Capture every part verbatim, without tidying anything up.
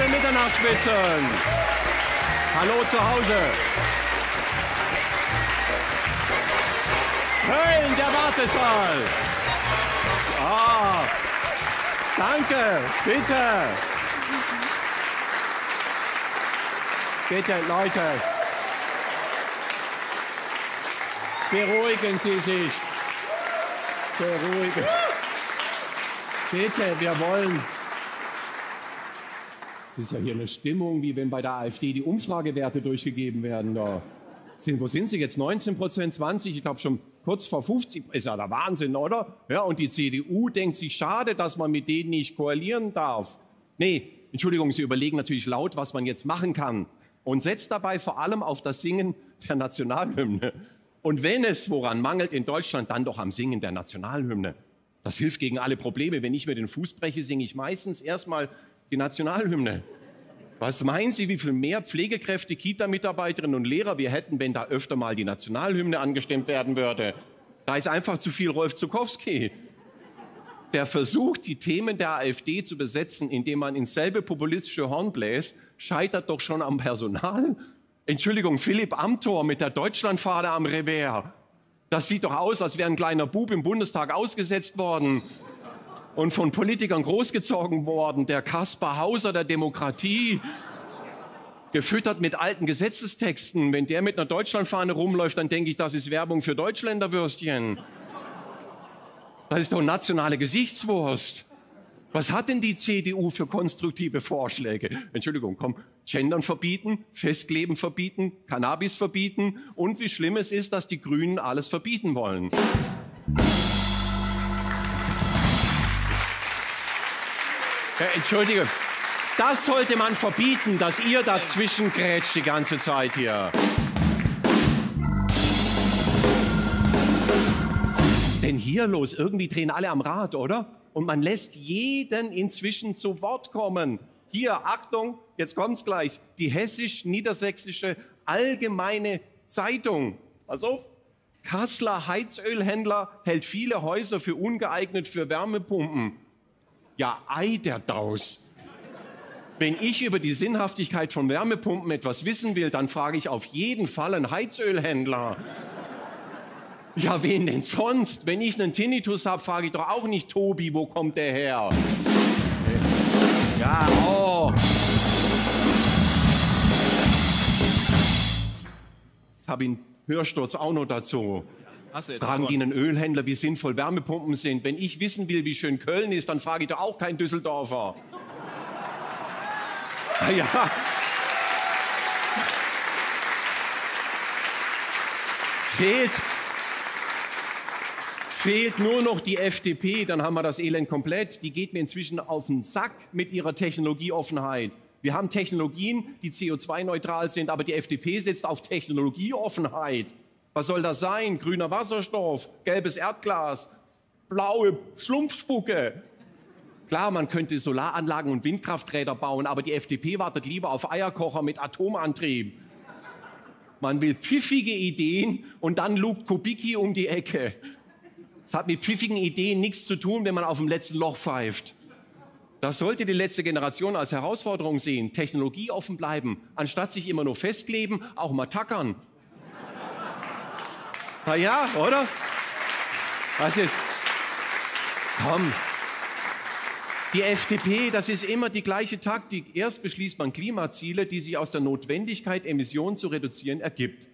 den Mitternachtsspitzen. Hallo zu Hause. Köln, der Wartesaal. Ah, danke, bitte. Bitte, Leute. Beruhigen Sie sich. Beruhigen. Bitte, wir wollen. Es ist ja hier eine Stimmung, wie wenn bei der AfD die Umfragewerte durchgegeben werden. Da sind, wo sind sie jetzt? neunzehn Prozent, zwanzig? Ich glaube schon kurz vor fünfzig. Ist ja der Wahnsinn, oder? Ja, und die C D U denkt sich, schade, dass man mit denen nicht koalieren darf. Nee, Entschuldigung, sie überlegen natürlich laut, was man jetzt machen kann. Und setzt dabei vor allem auf das Singen der Nationalhymne. Und wenn es woran mangelt in Deutschland, dann doch am Singen der Nationalhymne. Das hilft gegen alle Probleme. Wenn ich mir den Fuß breche, singe ich meistens erstmal die Nationalhymne. Was meinen Sie, wie viel mehr Pflegekräfte, Kita-Mitarbeiterinnen und Lehrer wir hätten, wenn da öfter mal die Nationalhymne angestimmt werden würde? Da ist einfach zu viel Rolf Zuckowski. Der Versuch, die Themen der AfD zu besetzen, indem man ins selbe populistische Horn bläst, scheitert doch schon am Personal. Entschuldigung, Philipp Amthor mit der Deutschlandfahne am Revers. Das sieht doch aus, als wäre ein kleiner Bub im Bundestag ausgesetzt worden und von Politikern großgezogen worden. Der Kaspar Hauser der Demokratie, gefüttert mit alten Gesetzestexten. Wenn der mit einer Deutschlandfahne rumläuft, dann denke ich, das ist Werbung für Deutschländerwürstchen. Das ist doch nationale Gesichtswurst. Was hat denn die C D U für konstruktive Vorschläge? Entschuldigung, komm, Gendern verbieten, Festkleben verbieten, Cannabis verbieten und wie schlimm es ist, dass die Grünen alles verbieten wollen. Äh, Entschuldige, das sollte man verbieten, dass ihr dazwischen grätscht die ganze Zeit hier. Was ist denn hier los? Irgendwie drehen alle am Rad, oder? Und man lässt jeden inzwischen zu Wort kommen. Hier, Achtung, jetzt kommt's gleich, die hessisch-niedersächsische Allgemeine Zeitung. Pass auf. Kassler Heizölhändler hält viele Häuser für ungeeignet für Wärmepumpen. Ja, ei der Daus. Wenn ich über die Sinnhaftigkeit von Wärmepumpen etwas wissen will, dann frage ich auf jeden Fall einen Heizölhändler. Ja, wen denn sonst? Wenn ich einen Tinnitus habe, frage ich doch auch nicht, Tobi, wo kommt der her? Ja, oh. Jetzt habe ich einen Hörsturz auch noch dazu. Fragen die einen Ölhändler, wie sinnvoll Wärmepumpen sind. Wenn ich wissen will, wie schön Köln ist, dann frage ich doch auch keinen Düsseldorfer. Ah, ja. Fehlt... Fehlt nur noch die F D P, dann haben wir das Elend komplett. Die geht mir inzwischen auf den Sack mit ihrer Technologieoffenheit. Wir haben Technologien, die C O zwei neutral sind, aber die F D P setzt auf Technologieoffenheit. Was soll das sein? Grüner Wasserstoff, gelbes Erdglas, blaue Schlumpfspucke. Klar, man könnte Solaranlagen und Windkrafträder bauen, aber die F D P wartet lieber auf Eierkocher mit Atomantrieb. Man will pfiffige Ideen und dann lugt Kubicki um die Ecke. Es hat mit pfiffigen Ideen nichts zu tun, wenn man auf dem letzten Loch pfeift. Das sollte die letzte Generation als Herausforderung sehen. Technologie offen bleiben, anstatt sich immer nur festkleben, auch mal tackern. Na ja, oder? Was ist? Komm. Die F D P, das ist immer die gleiche Taktik. Erst beschließt man Klimaziele, die sich aus der Notwendigkeit, Emissionen zu reduzieren, ergibt.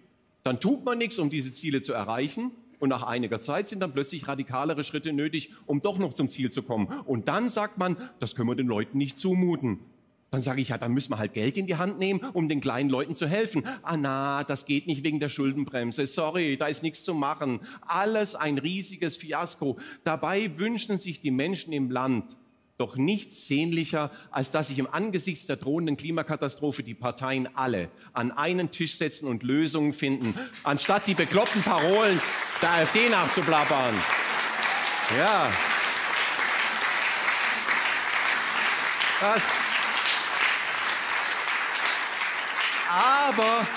Dann tut man nichts, um diese Ziele zu erreichen. Und nach einiger Zeit sind dann plötzlich radikalere Schritte nötig, um doch noch zum Ziel zu kommen. Und dann sagt man, das können wir den Leuten nicht zumuten. Dann sage ich, ja, dann müssen wir halt Geld in die Hand nehmen, um den kleinen Leuten zu helfen. Ah na, das geht nicht wegen der Schuldenbremse. Sorry, da ist nichts zu machen. Alles ein riesiges Fiasko. Dabei wünschen sich die Menschen im Land doch nichts sehnlicher, als dass sich im Angesicht der drohenden Klimakatastrophe die Parteien alle an einen Tisch setzen und Lösungen finden, anstatt die bekloppten Parolen der AfD nachzublabbern. Ja. Das. Aber,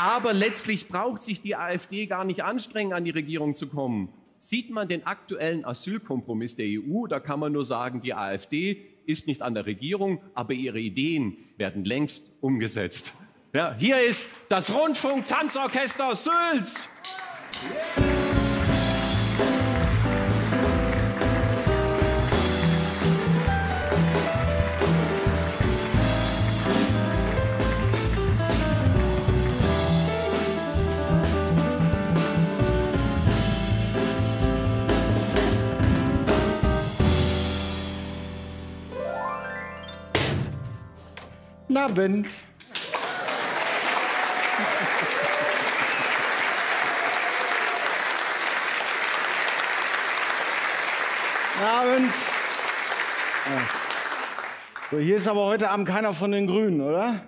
aber letztlich braucht sich die AfD gar nicht anstrengen, an die Regierung zu kommen. Sieht man den aktuellen Asylkompromiss der E U, da kann man nur sagen, die AfD ist nicht an der Regierung, aber ihre Ideen werden längst umgesetzt. Ja, hier ist das Rundfunk-Tanzorchester Sülz. Guten Abend. Guten Abend. So, hier ist aber heute Abend keiner von den Grünen, oder?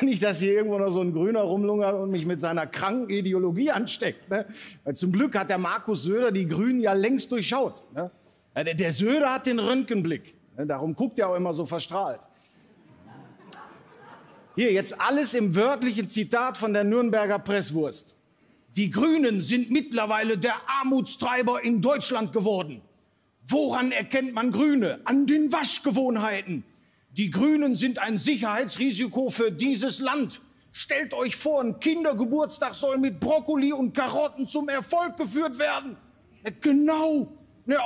Nicht, dass hier irgendwo noch so ein Grüner rumlungert und mich mit seiner kranken Ideologie ansteckt. Ne? Weil zum Glück hat der Markus Söder die Grünen ja längst durchschaut. Ne? Der Söder hat den Röntgenblick. Ne? Darum guckt er auch immer so verstrahlt. Hier, jetzt alles im wörtlichen Zitat von der Nürnberger Presswurst. Die Grünen sind mittlerweile der Armutstreiber in Deutschland geworden. Woran erkennt man Grüne? An den Waschgewohnheiten. Die Grünen sind ein Sicherheitsrisiko für dieses Land. Stellt euch vor, ein Kindergeburtstag soll mit Brokkoli und Karotten zum Erfolg geführt werden. Genau,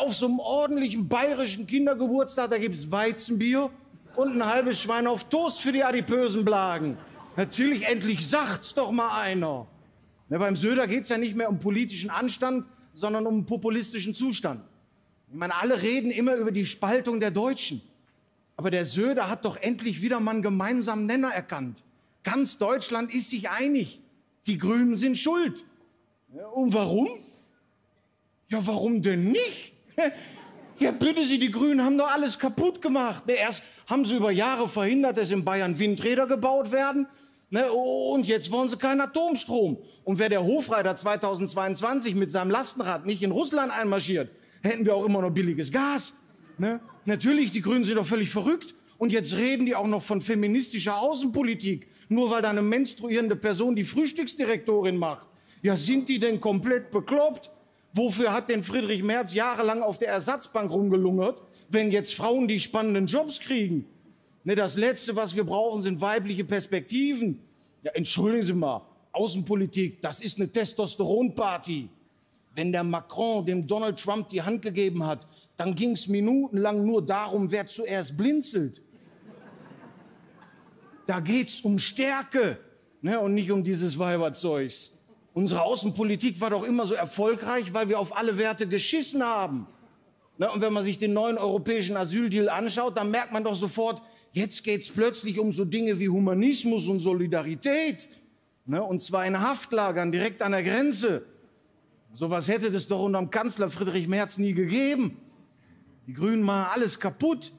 auf so einem ordentlichen bayerischen Kindergeburtstag, da gibt es Weizenbier und ein halbes Schwein auf Toast für die adipösen Blagen. Natürlich, endlich sagt's doch mal einer. Ne, beim Söder geht's ja nicht mehr um politischen Anstand, sondern um einen populistischen Zustand. Ich meine, alle reden immer über die Spaltung der Deutschen. Aber der Söder hat doch endlich wieder mal einen gemeinsamen Nenner erkannt. Ganz Deutschland ist sich einig. Die Grünen sind schuld. Und warum? Ja, warum denn nicht? Ja, bitte Sie, die Grünen haben doch alles kaputt gemacht. Erst haben sie über Jahre verhindert, dass in Bayern Windräder gebaut werden. Und jetzt wollen sie keinen Atomstrom. Und wäre der Hofreiter zweitausendzweiundzwanzig mit seinem Lastenrad nicht in Russland einmarschiert, hätten wir auch immer noch billiges Gas. Natürlich, die Grünen sind doch völlig verrückt. Und jetzt reden die auch noch von feministischer Außenpolitik. Nur weil da eine menstruierende Person die Frühstücksdirektorin macht. Ja, sind die denn komplett bekloppt? Wofür hat denn Friedrich Merz jahrelang auf der Ersatzbank rumgelungert, wenn jetzt Frauen die spannenden Jobs kriegen? Ne, das Letzte, was wir brauchen, sind weibliche Perspektiven. Ja, entschuldigen Sie mal, Außenpolitik, das ist eine Testosteronparty. Wenn der Macron dem Donald Trump die Hand gegeben hat, dann ging es minutenlang nur darum, wer zuerst blinzelt. Da geht's um Stärke, ne, und nicht um dieses Weiberzeugs. Unsere Außenpolitik war doch immer so erfolgreich, weil wir auf alle Werte geschissen haben. Na, und wenn man sich den neuen europäischen Asyldeal anschaut, dann merkt man doch sofort, jetzt geht es plötzlich um so Dinge wie Humanismus und Solidarität. Na, und zwar in Haftlagern, direkt an der Grenze. Sowas hätte es doch unter dem Kanzler Friedrich Merz nie gegeben. Die Grünen machen alles kaputt.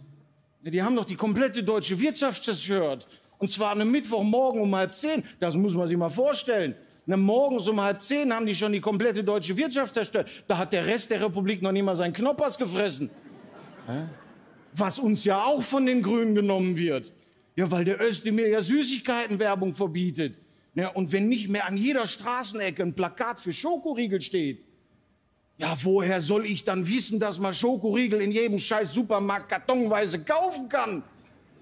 Die haben doch die komplette deutsche Wirtschaft zerstört. Und zwar an einem Mittwochmorgen um halb zehn. Das muss man sich mal vorstellen. Na, morgens um halb zehn haben die schon die komplette deutsche Wirtschaft zerstört. Da hat der Rest der Republik noch nicht mal seinen Knoppers gefressen. Hä? Was uns ja auch von den Grünen genommen wird. Ja, weil der Özdemir ja Süßigkeitenwerbung verbietet. Ja, und wenn nicht mehr an jeder Straßenecke ein Plakat für Schokoriegel steht, ja, woher soll ich dann wissen, dass man Schokoriegel in jedem scheiß Supermarkt kartonweise kaufen kann?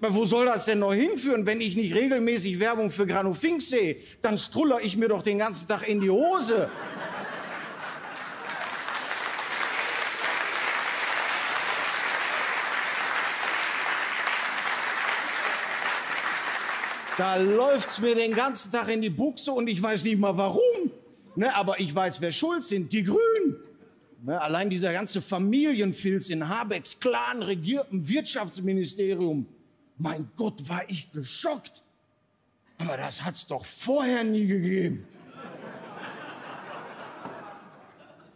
Aber wo soll das denn noch hinführen, wenn ich nicht regelmäßig Werbung für Granufink sehe? Dann struller ich mir doch den ganzen Tag in die Hose. Da läuft's mir den ganzen Tag in die Buchse und ich weiß nicht mal warum. Ne, aber ich weiß, wer schuld sind, die Grünen. Ne, allein dieser ganze Familienfilz in Habecks Clan regiertem Wirtschaftsministerium. Mein Gott, war ich geschockt. Aber das hat's doch vorher nie gegeben.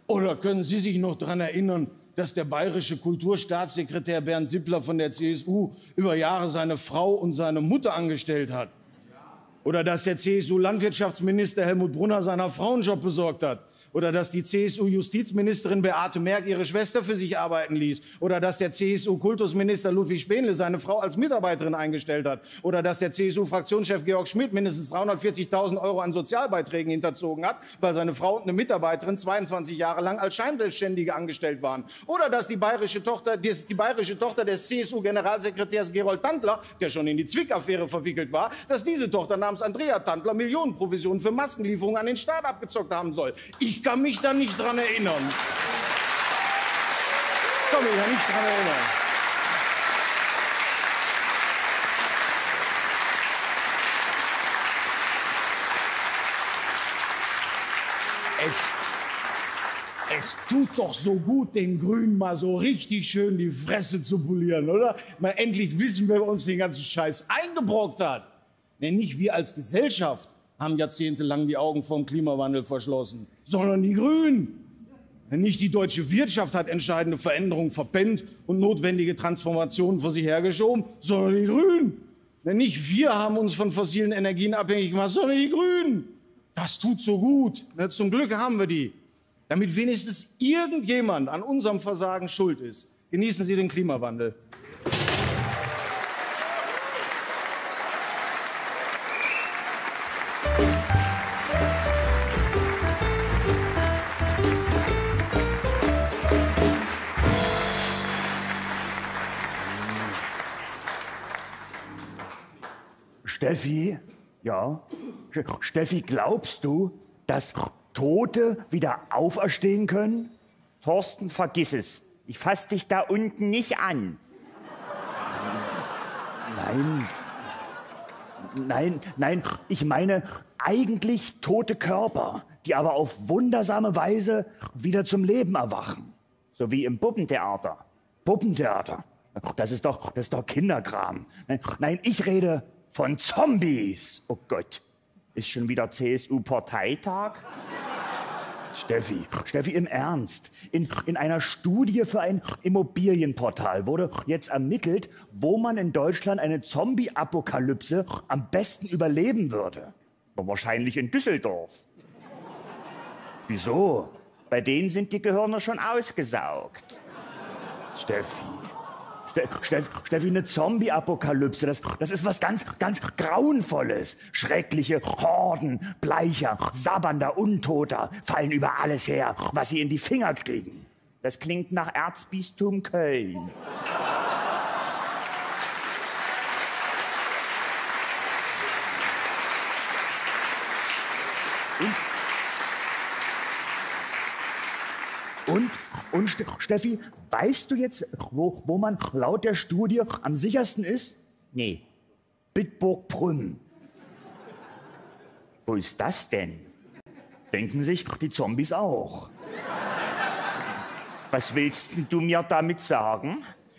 Oder können Sie sich noch daran erinnern, dass der bayerische Kulturstaatssekretär Bernd Sippler von der C S U über Jahre seine Frau und seine Mutter angestellt hat? Oder dass der C S U-Landwirtschaftsminister Helmut Brunner seiner Frau einen Job besorgt hat. Oder dass die C S U-Justizministerin Beate Merck ihre Schwester für sich arbeiten ließ. Oder dass der C S U-Kultusminister Ludwig Spähnle seine Frau als Mitarbeiterin eingestellt hat. Oder dass der C S U-Fraktionschef Georg Schmidt mindestens dreihundertvierzigtausend Euro an Sozialbeiträgen hinterzogen hat, weil seine Frau und eine Mitarbeiterin zweiundzwanzig Jahre lang als Scheinselbstständige angestellt waren. Oder dass die bayerische Tochter, die bayerische Tochter des C S U-Generalsekretärs Gerold Tandler, der schon in die Zwick-Affäre verwickelt war, dass diese Tochter namens Andrea Tandler Millionenprovisionen für Maskenlieferungen an den Staat abgezockt haben soll. Ich Ich kann mich da nicht dran erinnern. Ich kann mich da nicht dran erinnern. Es, es tut doch so gut, den Grünen mal so richtig schön die Fresse zu polieren, oder? Mal endlich wissen, wer uns den ganzen Scheiß eingebrockt hat. Denn nicht wir als Gesellschaft haben jahrzehntelang die Augen vom Klimawandel verschlossen, sondern die Grünen. Denn nicht die deutsche Wirtschaft hat entscheidende Veränderungen verpennt und notwendige Transformationen vor sich hergeschoben, sondern die Grünen. Denn nicht wir haben uns von fossilen Energien abhängig gemacht, sondern die Grünen. Das tut so gut. Zum Glück haben wir die. Damit wenigstens irgendjemand an unserem Versagen schuld ist, genießen Sie den Klimawandel. Steffi, ja, Steffi, glaubst du, dass Tote wieder auferstehen können? Thorsten, vergiss es. Ich fass dich da unten nicht an. Nein, nein, nein, ich meine eigentlich tote Körper, die aber auf wundersame Weise wieder zum Leben erwachen. So wie im Puppentheater. Puppentheater, das ist doch, das ist doch Kinderkram. Nein, ich rede von Zombies. Oh Gott, ist schon wieder C S U-Parteitag? Steffi, Steffi, im Ernst. In, in einer Studie für ein Immobilienportal wurde jetzt ermittelt, wo man in Deutschland eine Zombie-Apokalypse am besten überleben würde. Wahrscheinlich in Düsseldorf. Wieso? Bei denen sind die Gehirne schon ausgesaugt. Steffi. Steffi, Steffi, eine Zombie-Apokalypse, das, das ist was ganz, ganz Grauenvolles. Schreckliche Horden, bleicher, sabbernder Untoter fallen über alles her, was sie in die Finger kriegen. Das klingt nach Erzbistum Köln. Und? Und? Und Steffi, weißt du jetzt, wo, wo man laut der Studie am sichersten ist? Nee, Bitburg-Brünn. Wo ist das denn? Denken sich die Zombies auch. Was willst du mir damit sagen?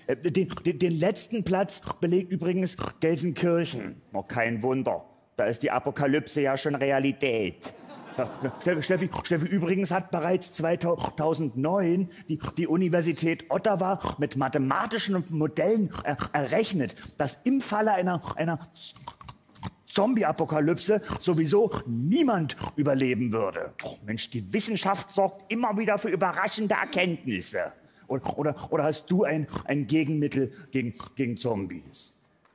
Den, den, den letzten Platz belegt übrigens Gelsenkirchen. Oh, kein Wunder, da ist die Apokalypse ja schon Realität. Steffi, Steffi, übrigens hat bereits zweitausendneun die, die Universität Ottawa mit mathematischen Modellen er, errechnet, dass im Falle einer, einer Zombie-Apokalypse sowieso niemand überleben würde. Oh Mensch, die Wissenschaft sorgt immer wieder für überraschende Erkenntnisse. Oder, oder, oder hast du ein, ein Gegenmittel gegen, gegen Zombies?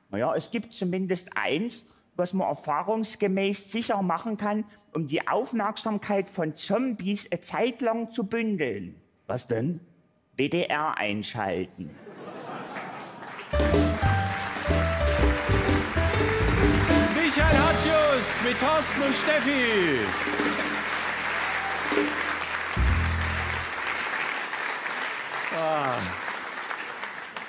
Naja, es gibt zumindest eins, was man erfahrungsgemäß sicher machen kann, um die Aufmerksamkeit von Zombies eine Zeit lang zu bündeln. Was denn? W D R einschalten. Michael Hatzius mit Thorsten und Steffi. Ah.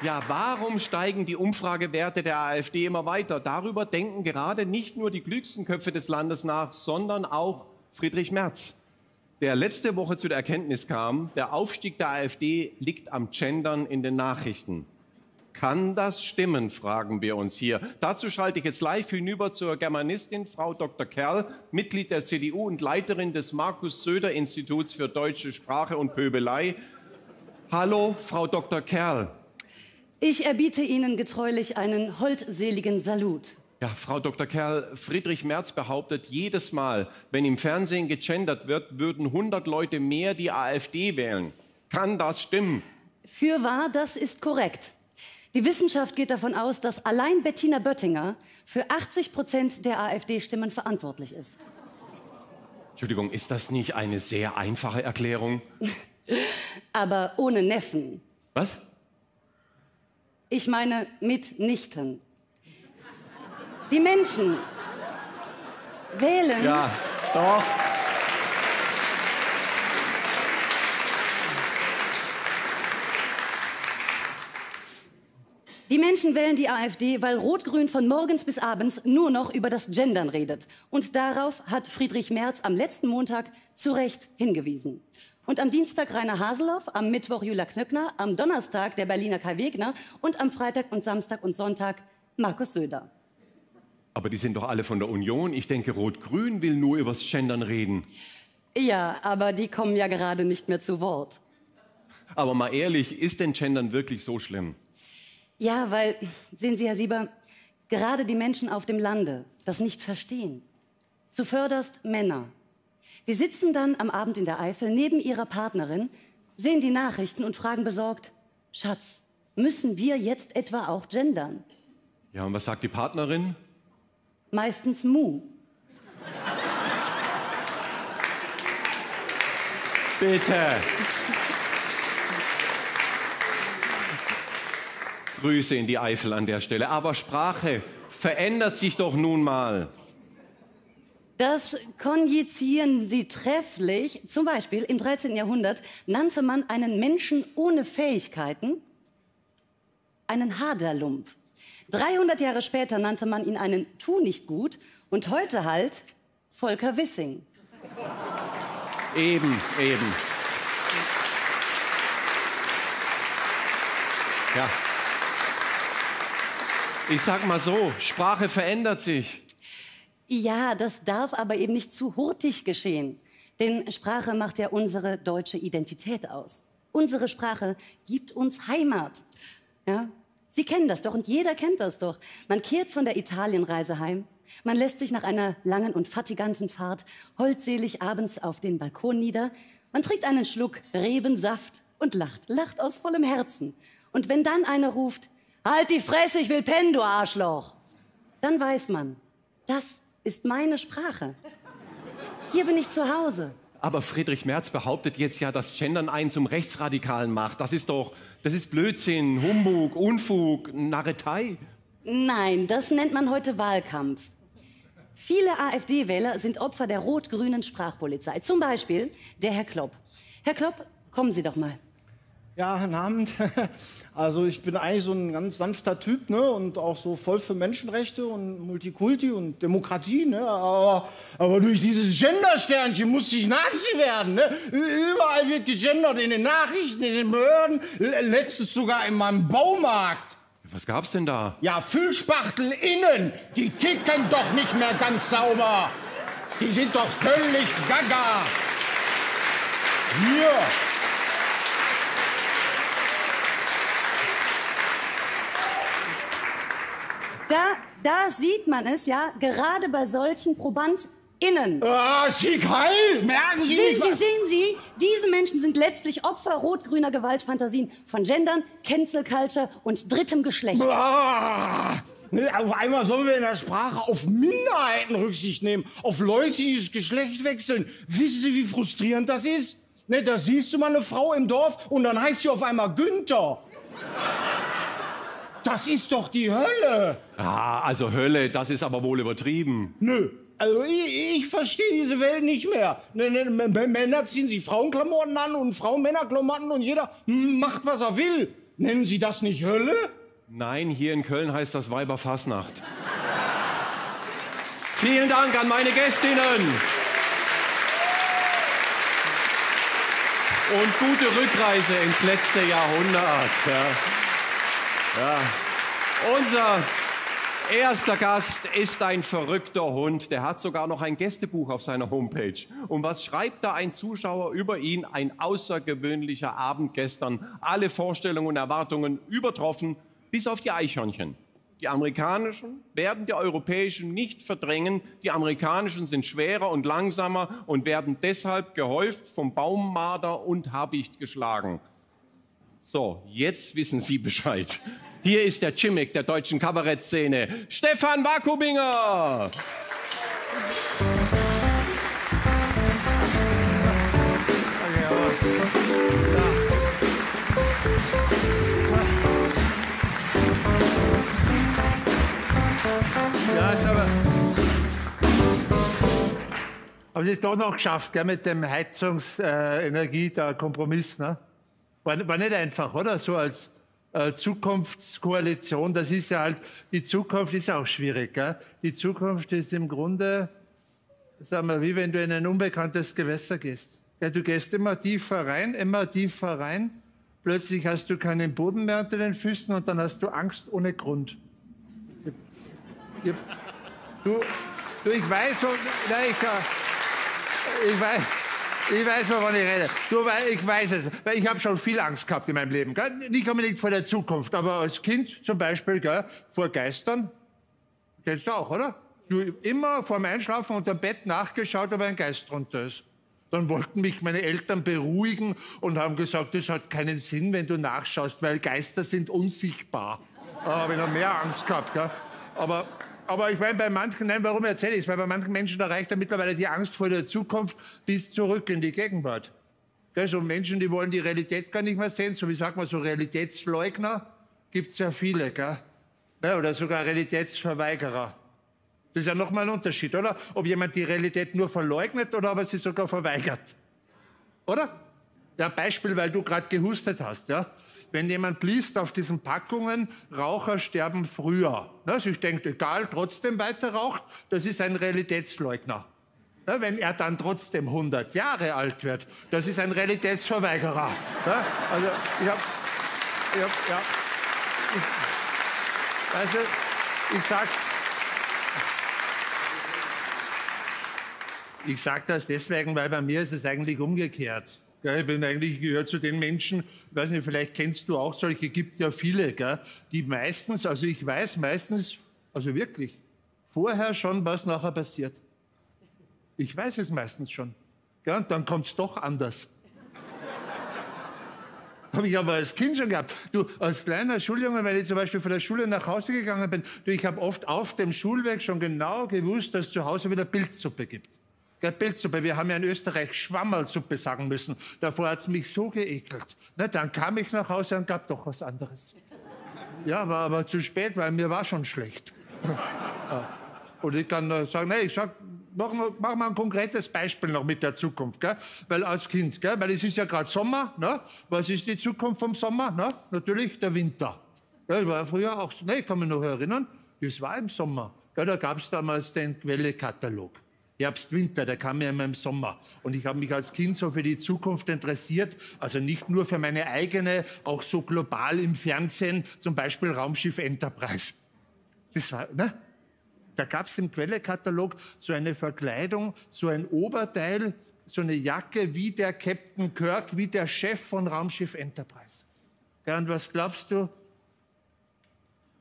Ja, warum steigen die Umfragewerte der AfD immer weiter? Darüber denken gerade nicht nur die klügsten Köpfe des Landes nach, sondern auch Friedrich Merz, der letzte Woche zu der Erkenntnis kam, der Aufstieg der AfD liegt am Gendern in den Nachrichten. Kann das stimmen, fragen wir uns hier. Dazu schalte ich jetzt live hinüber zur Germanistin Frau Doktor Kerl, Mitglied der C D U und Leiterin des Markus Söder Instituts für deutsche Sprache und Pöbelei. Hallo, Frau Doktor Kerl. Ich erbiete Ihnen getreulich einen holdseligen Salut. Ja, Frau Doktor Kerl, Friedrich Merz behauptet, jedes Mal, wenn im Fernsehen gegendert wird, würden hundert Leute mehr die AfD wählen. Kann das stimmen? Fürwahr, das ist korrekt. Die Wissenschaft geht davon aus, dass allein Bettina Böttinger für achtzig Prozent der AfD-Stimmen verantwortlich ist. Entschuldigung, ist das nicht eine sehr einfache Erklärung? Aber ohne Neffen. Was? Ich meine mit Nichten. Die Menschen wählen... Ja, doch. Die Menschen wählen die AfD, weil Rot-Grün von morgens bis abends nur noch über das Gendern redet. Und darauf hat Friedrich Merz am letzten Montag zu Recht hingewiesen. Und am Dienstag Rainer Haseloff, am Mittwoch Jula Knöckner, am Donnerstag der Berliner Kai Wegner und am Freitag und Samstag und Sonntag Markus Söder. Aber die sind doch alle von der Union. Ich denke, Rot-Grün will nur übers Gendern reden. Ja, aber die kommen ja gerade nicht mehr zu Wort. Aber mal ehrlich, ist denn Gendern wirklich so schlimm? Ja, weil, sehen Sie, Herr Sieber, gerade die Menschen auf dem Lande das nicht verstehen. Zuvörderst Männer. Die sitzen dann am Abend in der Eifel neben ihrer Partnerin, sehen die Nachrichten und fragen besorgt, Schatz, müssen wir jetzt etwa auch gendern? Ja, und was sagt die Partnerin? Meistens Mu. Bitte. Grüße in die Eifel an der Stelle. Aber Sprache verändert sich doch nun mal. Das konjugieren Sie trefflich. Zum Beispiel im dreizehnten Jahrhundert nannte man einen Menschen ohne Fähigkeiten einen Haderlump. dreihundert Jahre später nannte man ihn einen Tu-nicht-gut und heute halt Volker Wissing. Eben, eben. Ja. Ich sag mal so, Sprache verändert sich. Ja, das darf aber eben nicht zu hurtig geschehen. Denn Sprache macht ja unsere deutsche Identität aus. Unsere Sprache gibt uns Heimat. Ja? Sie kennen das doch und jeder kennt das doch. Man kehrt von der Italienreise heim, man lässt sich nach einer langen und fatiganten Fahrt holdselig abends auf den Balkon nieder, man trinkt einen Schluck Rebensaft und lacht, lacht aus vollem Herzen. Und wenn dann einer ruft, halt die Fresse, ich will pennen, du Arschloch, dann weiß man, das ist meine Sprache. Hier bin ich zu Hause. Aber Friedrich Merz behauptet jetzt ja, dass Gendern einen zum Rechtsradikalen macht. Das ist doch, das ist Blödsinn, Humbug, Unfug, Narretei. Nein, das nennt man heute Wahlkampf. Viele AfD-Wähler sind Opfer der rot-grünen Sprachpolizei. Zum Beispiel der Herr Klopp. Herr Klopp, kommen Sie doch mal. Ja, guten Abend. Also ich bin eigentlich so ein ganz sanfter Typ, ne? Und auch so voll für Menschenrechte und Multikulti und Demokratie, ne? Aber, aber durch dieses Gendersternchen musste ich Nazi werden, ne? Überall wird gegendert, in den Nachrichten, in den Behörden, letztens sogar in meinem Baumarkt. Was gab's denn da? Ja, Füllspachtel innen, die ticken doch nicht mehr ganz sauber. Die sind doch völlig gaga. Hier. Da, da sieht man es, ja, gerade bei solchen ProbandInnen. Ah, schick heil! Merken Sie nicht! Sehen Sie, sehen Sie, diese Menschen sind letztlich Opfer rot-grüner Gewaltfantasien von Gendern, Cancel Culture und drittem Geschlecht. Ah, auf einmal sollen wir in der Sprache auf Minderheiten Rücksicht nehmen, auf Leute, die das Geschlecht wechseln. Wissen Sie, wie frustrierend das ist? Ne, da siehst du mal eine Frau im Dorf und dann heißt sie auf einmal Günther. Das ist doch die Hölle! Ah, also Hölle, das ist aber wohl übertrieben. Nö, also ich, ich verstehe diese Welt nicht mehr. Männer ziehen sich Frauenklamotten an und Frauen Männerklamotten und jeder macht, was er will. Nennen Sie das nicht Hölle? Nein, hier in Köln heißt das Weiberfassnacht. Vielen Dank an meine Gästinnen. Und gute Rückreise ins letzte Jahrhundert. Ja. Ja. Unser erster Gast ist ein verrückter Hund. Der hat sogar noch ein Gästebuch auf seiner Homepage. Und was schreibt da ein Zuschauer über ihn? Ein außergewöhnlicher Abend gestern. Alle Vorstellungen und Erwartungen übertroffen, bis auf die Eichhörnchen. Die amerikanischen werden die europäischen nicht verdrängen. Die amerikanischen sind schwerer und langsamer und werden deshalb gehäuft vom Baummarder und Habicht geschlagen. So, jetzt wissen Sie Bescheid. Hier ist der Gimmick der deutschen Kabarettszene. Stefan Waghubinger! Ja, ist aber... aber es ist doch noch geschafft, gell, mit dem Heizungsenergie, der Kompromiss. Ne? War, war nicht einfach, oder? So als äh, Zukunftskoalition, das ist ja halt... Die Zukunft ist auch schwierig. Gell? Die Zukunft ist im Grunde, sagen wir, wie wenn du in ein unbekanntes Gewässer gehst. Ja, du gehst immer tiefer rein, immer tiefer rein. Plötzlich hast du keinen Boden mehr unter den Füßen und dann hast du Angst ohne Grund. Du, du, ich weiß, nein, ich, ich weiß, ich weiß, wovon ich rede. Du, ich weiß es, weil ich habe schon viel Angst gehabt in meinem Leben. Gell? Nicht unbedingt vor der Zukunft, aber als Kind zum Beispiel, gell, vor Geistern. Kennst du auch, oder? Du immer vorm Einschlafen unter dem Bett nachgeschaut, ob ein Geist drunter ist. Dann wollten mich meine Eltern beruhigen und haben gesagt, das hat keinen Sinn, wenn du nachschaust, weil Geister sind unsichtbar. Da habe ich noch mehr Angst gehabt, gell? Aber, aber ich meine, bei manchen, nein, warum erzähle ich es? Weil bei manchen Menschen, da reicht ja mittlerweile die Angst vor der Zukunft bis zurück in die Gegenwart. Gell, so Menschen, die wollen die Realität gar nicht mehr sehen, so wie sagt man, so Realitätsleugner gibt es ja viele, gell? Ja, oder sogar Realitätsverweigerer. Das ist ja nochmal ein Unterschied, oder? Ob jemand die Realität nur verleugnet oder ob er sie sogar verweigert. Oder? Ja, Beispiel, weil du gerade gehustet hast, ja? Wenn jemand liest auf diesen Packungen, Raucher sterben früher. Ne, sich denkt, egal, trotzdem weiter raucht, das ist ein Realitätsleugner. Ne, wenn er dann trotzdem hundert Jahre alt wird, das ist ein Realitätsverweigerer. Ne, also, ich hab, ich hab, ja, ich, also, ich sag's, ich sag das deswegen, weil bei mir ist es eigentlich umgekehrt. Ich bin eigentlich gehört zu den Menschen, ich weiß nicht, vielleicht kennst du auch solche, gibt ja viele, gell, die meistens, also ich weiß meistens, also wirklich, vorher schon, was nachher passiert. Ich weiß es meistens schon. Gell, und dann kommt es doch anders. Habe ich aber als Kind schon gehabt. Du, als kleiner Schuljunge, wenn ich zum Beispiel von der Schule nach Hause gegangen bin, du, ich habe oft auf dem Schulweg schon genau gewusst, dass es zu Hause wieder Bildsuppe gibt. Gell, Bildsuppe, wir haben ja in Österreich Schwammerlsuppe sagen müssen. Davor hat es mich so geekelt. Na, dann kam ich nach Hause und gab doch was anderes. Ja, war aber zu spät, weil mir war schon schlecht. Ja. Und ich kann nur sagen, nee, ich sag, mach mal, mach mal ein konkretes Beispiel noch mit der Zukunft, gell? Weil als Kind, gell? Weil es ist ja gerade Sommer, ne? Was ist die Zukunft vom Sommer? Ne? Natürlich der Winter. Ja, das war früher auch so, nee, ich kann mich noch erinnern, das war im Sommer. Ja, da gab es damals den Quelle-Katalog. Herbst, Winter, der kam ja immer im Sommer. Und ich habe mich als Kind so für die Zukunft interessiert, also nicht nur für meine eigene, auch so global im Fernsehen, zum Beispiel Raumschiff Enterprise. Das war, ne? Da gab es im Quelle-Katalog so eine Verkleidung, so ein Oberteil, so eine Jacke wie der Captain Kirk, wie der Chef von Raumschiff Enterprise. Ja, und was glaubst du,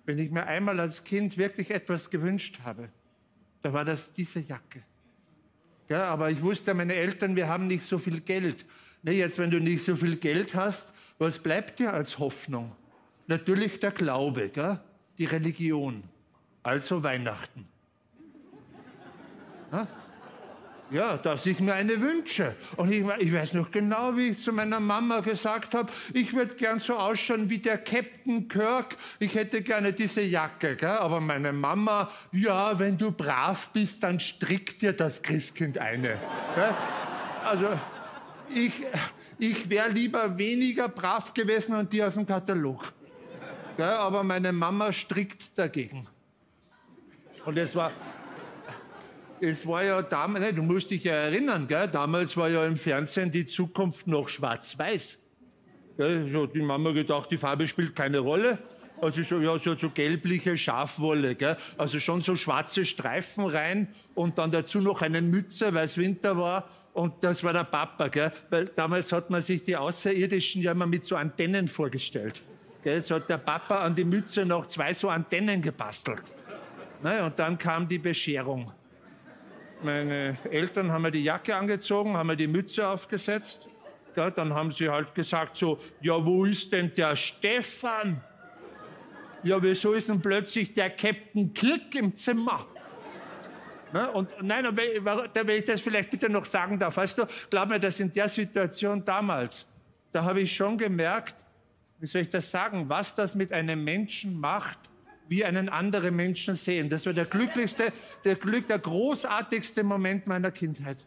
wenn ich mir einmal als Kind wirklich etwas gewünscht habe, da war das diese Jacke. Ja, aber ich wusste, meine Eltern, wir haben nicht so viel Geld. Ne, jetzt, wenn du nicht so viel Geld hast, was bleibt dir als Hoffnung? Natürlich der Glaube, gell? Die Religion, also Weihnachten. Ja? Ja, dass ich mir eine wünsche. Und ich, ich weiß noch genau, wie ich zu meiner Mama gesagt habe, ich würde gern so ausschauen wie der Captain Kirk. Ich hätte gerne diese Jacke. Gell? Aber meine Mama, ja, wenn du brav bist, dann strickt dir das Christkind eine. Also ich, ich wäre lieber weniger brav gewesen und die aus dem Katalog. Gell? Aber meine Mama strickt dagegen. Und es war... Es war ja damals, nee, du musst dich ja erinnern, gell? Damals war ja im Fernsehen die Zukunft noch schwarz-weiß. So, die Mama gedacht, die Farbe spielt keine Rolle. Also so, ja, so, so gelbliche Schafwolle, gell? Also schon so schwarze Streifen rein und dann dazu noch eine Mütze, weil es Winter war. Und das war der Papa, gell? Weil damals hat man sich die Außerirdischen ja immer mit so Antennen vorgestellt. Gell, so hat der Papa an die Mütze noch zwei so Antennen gebastelt. Naja, und dann kam die Bescherung. Meine Eltern haben mir die Jacke angezogen, haben mir die Mütze aufgesetzt. Ja, dann haben sie halt gesagt so, ja, wo ist denn der Stefan? Ja, wieso ist denn plötzlich der Captain Kirk im Zimmer? Ne? Und nein, da will ich das vielleicht bitte noch sagen darf. Weißt du, glaub mir, dass in der Situation damals, da habe ich schon gemerkt, wie soll ich das sagen, was das mit einem Menschen macht, wie einen anderen Menschen sehen. Das war der glücklichste, der Glück, der großartigste Moment meiner Kindheit.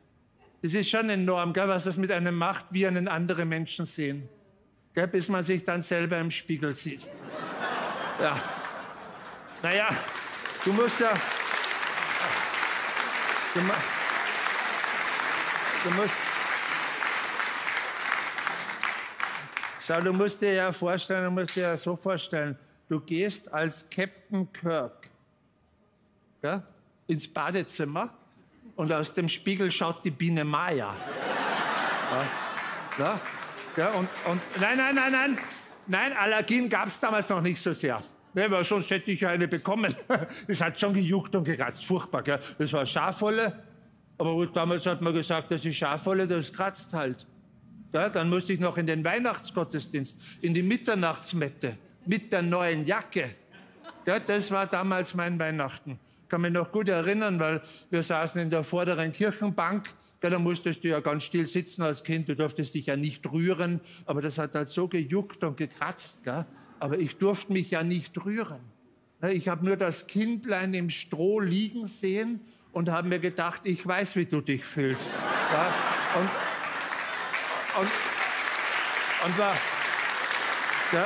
Das ist schon enorm, gell, was das mit einem macht, wie einen anderen Menschen sehen. Gell, bis man sich dann selber im Spiegel sieht. Ja. Naja, du musst ja... Du, du musst... Schau, du musst dir ja vorstellen, du musst dir ja so vorstellen, du gehst als Captain Kirk, gell, ins Badezimmer... Und aus dem Spiegel schaut die Biene Maya. Ja, ja, und, und, nein, nein, nein, nein. Nein, Allergien gab es damals noch nicht so sehr. Ne, weil sonst hätte ich ja eine bekommen. Es hat schon gejuckt und gekratzt. Furchtbar, gell? Das war Schafwolle. Aber gut, damals hat man gesagt, das ist Schafwolle, das kratzt halt. Ja, dann musste ich noch in den Weihnachtsgottesdienst, in die Mitternachtsmette, mit der neuen Jacke. Ja, das war damals mein Weihnachten. Ich kann mich noch gut erinnern, weil wir saßen in der vorderen Kirchenbank. Ja, da musstest du ja ganz still sitzen als Kind, du durftest dich ja nicht rühren. Aber das hat halt so gejuckt und gekratzt. Gell? Aber ich durfte mich ja nicht rühren. Ich habe nur das Kindlein im Stroh liegen sehen und habe mir gedacht, ich weiß, wie du dich fühlst. Ja? Und, und, und war... Ja.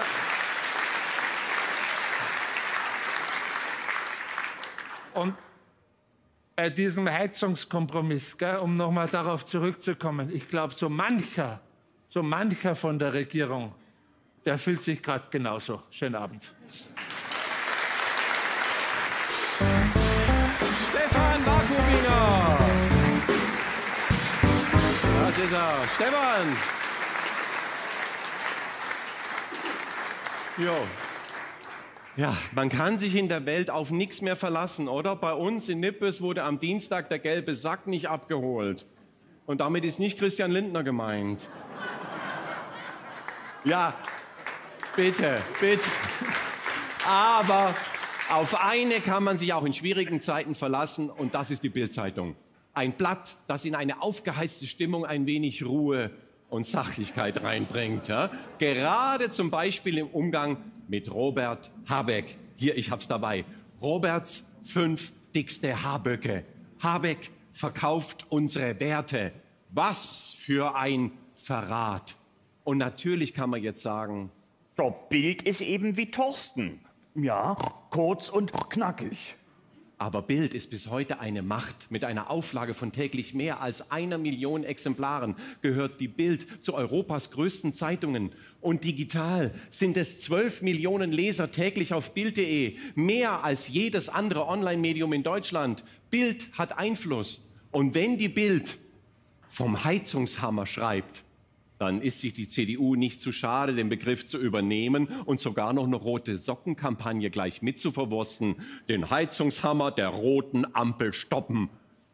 Und bei diesem Heizungskompromiss, gell, um nochmal darauf zurückzukommen, ich glaube, so mancher, so mancher von der Regierung, der fühlt sich gerade genauso. Schönen Abend. Stefan Waghubinger. Das ist er. Stefan. Jo. Ja, man kann sich in der Welt auf nichts mehr verlassen, oder? Bei uns in Nippes wurde am Dienstag der gelbe Sack nicht abgeholt. Und damit ist nicht Christian Lindner gemeint. Ja, bitte, bitte. Aber auf eine kann man sich auch in schwierigen Zeiten verlassen, und das ist die Bildzeitung. Ein Blatt, das in eine aufgeheizte Stimmung ein wenig Ruhe und Sachlichkeit reinbringt. Ja? Gerade zum Beispiel im Umgang mit Robert Habeck. Hier, ich hab's dabei. Roberts fünf dickste Haarböcke. Habeck verkauft unsere Werte. Was für ein Verrat. Und natürlich kann man jetzt sagen, das Bild ist eben wie Thorsten. Ja, kurz und knackig. Aber Bild ist bis heute eine Macht. Mit einer Auflage von täglich mehr als einer Million Exemplaren gehört die Bild zu Europas größten Zeitungen. Und digital sind es zwölf Millionen Leser täglich auf Bild punkt de. Mehr als jedes andere Online-Medium in Deutschland. Bild hat Einfluss. Und wenn die Bild vom Heizungshammer schreibt, dann ist sich die C D U nicht zu schade, den Begriff zu übernehmen und sogar noch eine Rote-Socken-Kampagne gleich mitzuverwursten. Den Heizungshammer der roten Ampel stoppen.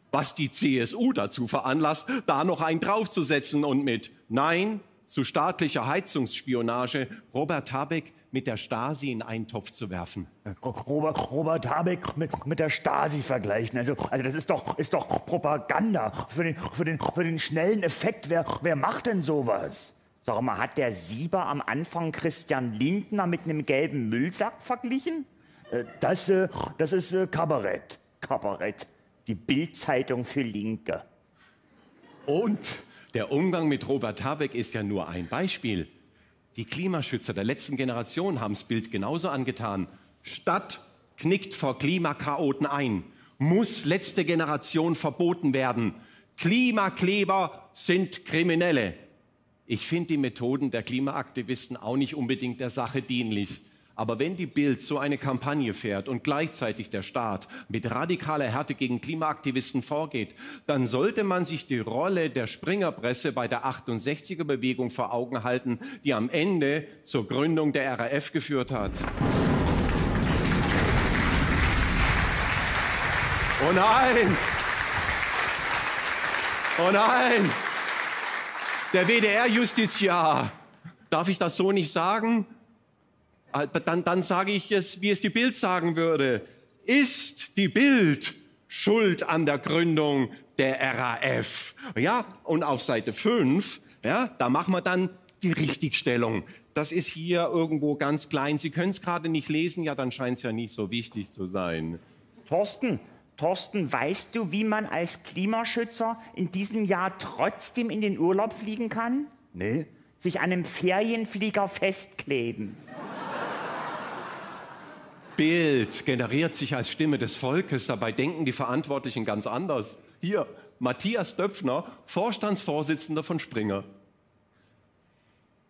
Was die C S U dazu veranlasst, da noch einen draufzusetzen und mit Nein zu staatlicher Heizungsspionage Robert Habeck mit der Stasi in einen Topf zu werfen. Robert, Robert Habeck mit, mit der Stasi vergleichen. Also, also das ist doch, ist doch Propaganda für den, für den, für den schnellen Effekt. Wer, wer macht denn sowas? Sag mal, hat der Sieber am Anfang Christian Lindner mit einem gelben Müllsack verglichen? Das, das ist Kabarett. Kabarett. Die Bildzeitung für Linke. Und... Der Umgang mit Robert Habeck ist ja nur ein Beispiel. Die Klimaschützer der letzten Generation haben das Bild genauso angetan. Stadt knickt vor Klimakaoten ein. Muss letzte Generation verboten werden. Klimakleber sind Kriminelle. Ich finde die Methoden der Klimaaktivisten auch nicht unbedingt der Sache dienlich. Aber wenn die Bild so eine Kampagne fährt und gleichzeitig der Staat mit radikaler Härte gegen Klimaaktivisten vorgeht, dann sollte man sich die Rolle der Springerpresse bei der achtundsechziger-Bewegung vor Augen halten, die am Ende zur Gründung der R A F geführt hat. Oh nein! Oh nein! Der W D R-Justiziar! Darf ich das so nicht sagen? Dann, dann sage ich es, wie es die Bild sagen würde. Ist die Bild schuld an der Gründung der R A F? Ja, und auf Seite fünf, ja, da machen wir dann die Richtigstellung. Das ist hier irgendwo ganz klein. Sie können es gerade nicht lesen, ja, dann scheint es ja nicht so wichtig zu sein. Thorsten, Thorsten, weißt du, wie man als Klimaschützer in diesem Jahr trotzdem in den Urlaub fliegen kann? Nee. Sich an einem Ferienflieger festkleben. Bild generiert sich als Stimme des Volkes, dabei denken die Verantwortlichen ganz anders. Hier, Matthias Döpfner, Vorstandsvorsitzender von Springer.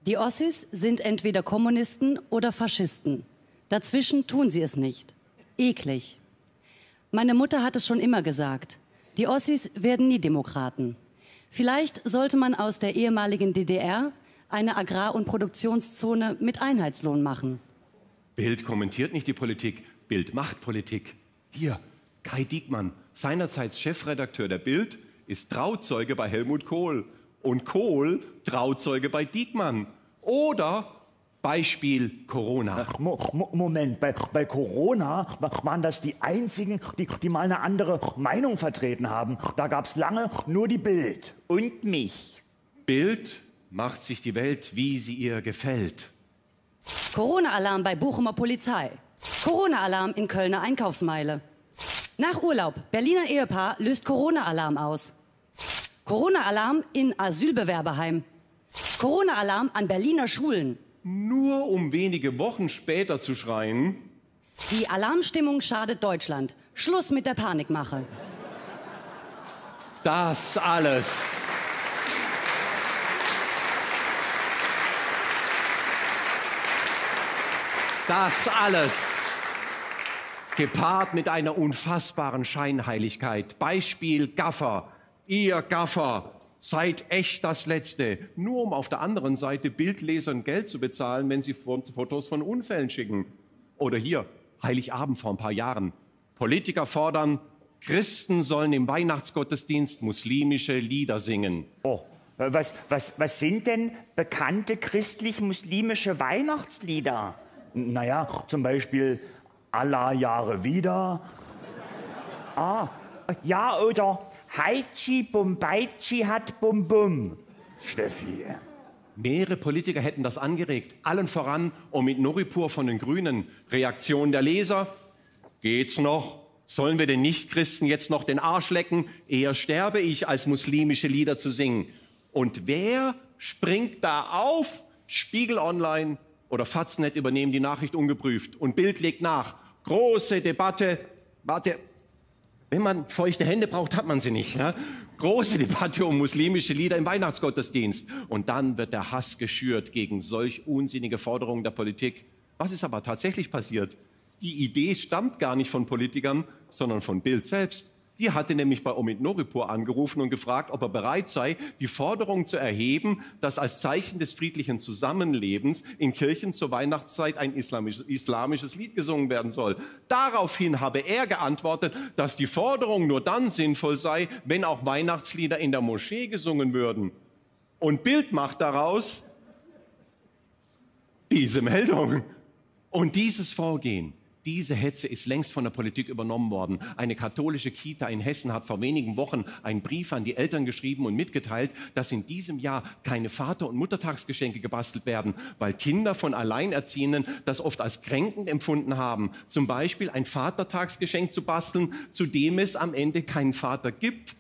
Die Ossis sind entweder Kommunisten oder Faschisten. Dazwischen tun sie es nicht. Eklig. Meine Mutter hat es schon immer gesagt, die Ossis werden nie Demokraten. Vielleicht sollte man aus der ehemaligen D D R eine Agrar- und Produktionszone mit Einheitslohn machen. Bild kommentiert nicht die Politik, Bild macht Politik. Hier, Kai Diekmann, seinerseits Chefredakteur der Bild, ist Trauzeuge bei Helmut Kohl. Und Kohl Trauzeuge bei Diekmann. Oder Beispiel Corona. Mo Mo Moment, bei, bei Corona waren das die einzigen, die, die mal eine andere Meinung vertreten haben. Da gab es lange nur die Bild. Und mich. Bild macht sich die Welt, wie sie ihr gefällt. Corona-Alarm bei Bochumer Polizei. Corona-Alarm in Kölner Einkaufsmeile. Nach Urlaub. Berliner Ehepaar löst Corona-Alarm aus. Corona-Alarm in Asylbewerberheim. Corona-Alarm an Berliner Schulen. Nur um wenige Wochen später zu schreien: Die Alarmstimmung schadet Deutschland. Schluss mit der Panikmache. Das alles. Das alles, gepaart mit einer unfassbaren Scheinheiligkeit. Beispiel Gaffer. Ihr Gaffer, seid echt das Letzte. Nur um auf der anderen Seite Bildlesern Geld zu bezahlen, wenn sie Fotos von Unfällen schicken. Oder hier, Heiligabend vor ein paar Jahren. Politiker fordern, Christen sollen im Weihnachtsgottesdienst muslimische Lieder singen. Oh. Was, was, was sind denn bekannte christlich-muslimische Weihnachtslieder? Naja, zum Beispiel aller Jahre wieder. Ah, ja, oder Heichi Bumbaichi hat Bum Bum. Steffi. Mehrere Politiker hätten das angeregt. Allen voran Omid Nuripur von den Grünen. Reaktion der Leser. Geht's noch? Sollen wir den Nichtchristen jetzt noch den Arsch lecken? Eher sterbe ich, als muslimische Lieder zu singen. Und wer springt da auf? Spiegel Online oder Faznet übernehmen die Nachricht ungeprüft. Und Bild legt nach. Große Debatte. Warte, wenn man feuchte Hände braucht, hat man sie nicht. Ne? Große Debatte um muslimische Lieder im Weihnachtsgottesdienst. Und dann wird der Hass geschürt gegen solch unsinnige Forderungen der Politik. Was ist aber tatsächlich passiert? Die Idee stammt gar nicht von Politikern, sondern von Bild selbst. Die hatte nämlich bei Omid Nuripur angerufen und gefragt, ob er bereit sei, die Forderung zu erheben, dass als Zeichen des friedlichen Zusammenlebens in Kirchen zur Weihnachtszeit ein islamisch, islamisches Lied gesungen werden soll. Daraufhin habe er geantwortet, dass die Forderung nur dann sinnvoll sei, wenn auch Weihnachtslieder in der Moschee gesungen würden. Und Bild macht daraus diese Meldung. Und dieses Vorgehen, diese Hetze ist längst von der Politik übernommen worden. Eine katholische Kita in Hessen hat vor wenigen Wochen einen Brief an die Eltern geschrieben und mitgeteilt, dass in diesem Jahr keine Vater- und Muttertagsgeschenke gebastelt werden, weil Kinder von Alleinerziehenden das oft als kränkend empfunden haben. Zum Beispiel ein Vatertagsgeschenk zu basteln, zu dem es am Ende keinen Vater gibt.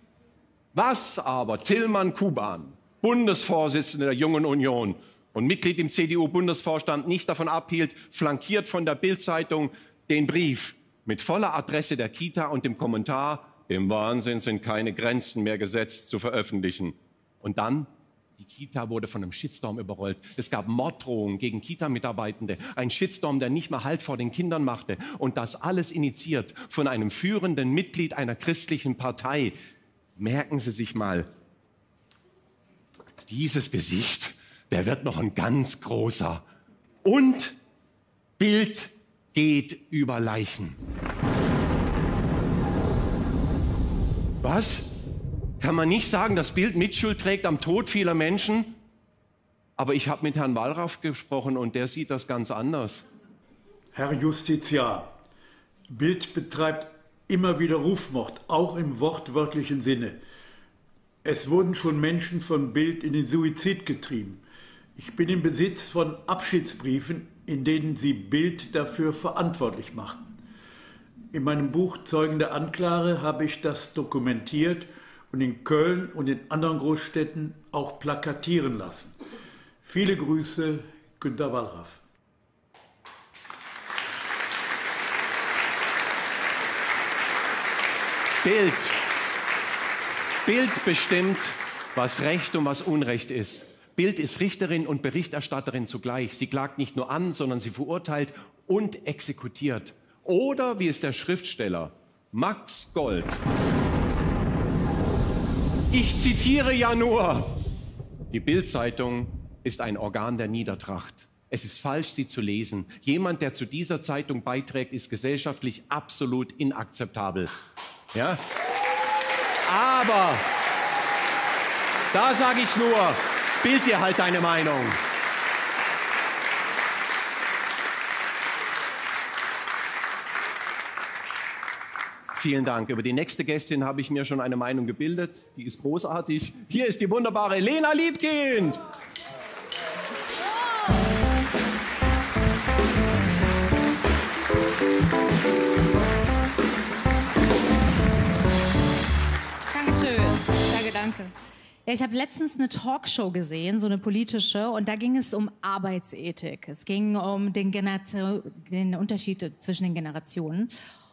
Was aber Tilman Kuban, Bundesvorsitzender der Jungen Union und Mitglied im C D U-Bundesvorstand, nicht davon abhielt, flankiert von der Bildzeitung, den Brief mit voller Adresse der Kita und dem Kommentar, dem Wahnsinn sind keine Grenzen mehr gesetzt, zu veröffentlichen. Und dann Die Kita wurde von einem Shitstorm überrollt. Es gab Morddrohungen gegen Kita-Mitarbeitende. Ein Shitstorm, der nicht mal Halt vor den Kindern machte. Und das alles initiiert von einem führenden Mitglied einer christlichen Partei. Merken Sie sich mal, dieses Gesicht, der wird noch ein ganz großer. Und Bild geht über Leichen. Was? Kann man nicht sagen, dass Bild Mitschuld trägt am Tod vieler Menschen? Aber ich habe mit Herrn Wallraff gesprochen und der sieht das ganz anders. Herr Justiziar, Bild betreibt immer wieder Rufmord, auch im wortwörtlichen Sinne. Es wurden schon Menschen von Bild in den Suizid getrieben. Ich bin im Besitz von Abschiedsbriefen, in denen sie Bild dafür verantwortlich machten. In meinem Buch Zeugen der Anklage habe ich das dokumentiert und in Köln und in anderen Großstädten auch plakatieren lassen. Viele Grüße, Günter Wallraff. Bild. Bild bestimmt, was Recht und was Unrecht ist. Bild ist Richterin und Berichterstatterin zugleich. Sie klagt nicht nur an, sondern sie verurteilt und exekutiert. Oder wie es der Schriftsteller Max Gold. Ich zitiere ja nur. Die Bildzeitung ist ein Organ der Niedertracht. Es ist falsch, sie zu lesen. Jemand, der zu dieser Zeitung beiträgt, ist gesellschaftlich absolut inakzeptabel. Ja? Aber da sage ich nur, bild dir halt deine Meinung. Vielen Dank. Über die nächste Gästin habe ich mir schon eine Meinung gebildet. Die ist großartig. Hier ist die wunderbare Lena Liebkind. Dankeschön. Danke, danke. Ja, ich habe letztens eine Talkshow gesehen, so eine politische, und da ging es um Arbeitsethik. Es ging um den, den Unterschied zwischen den Generationen.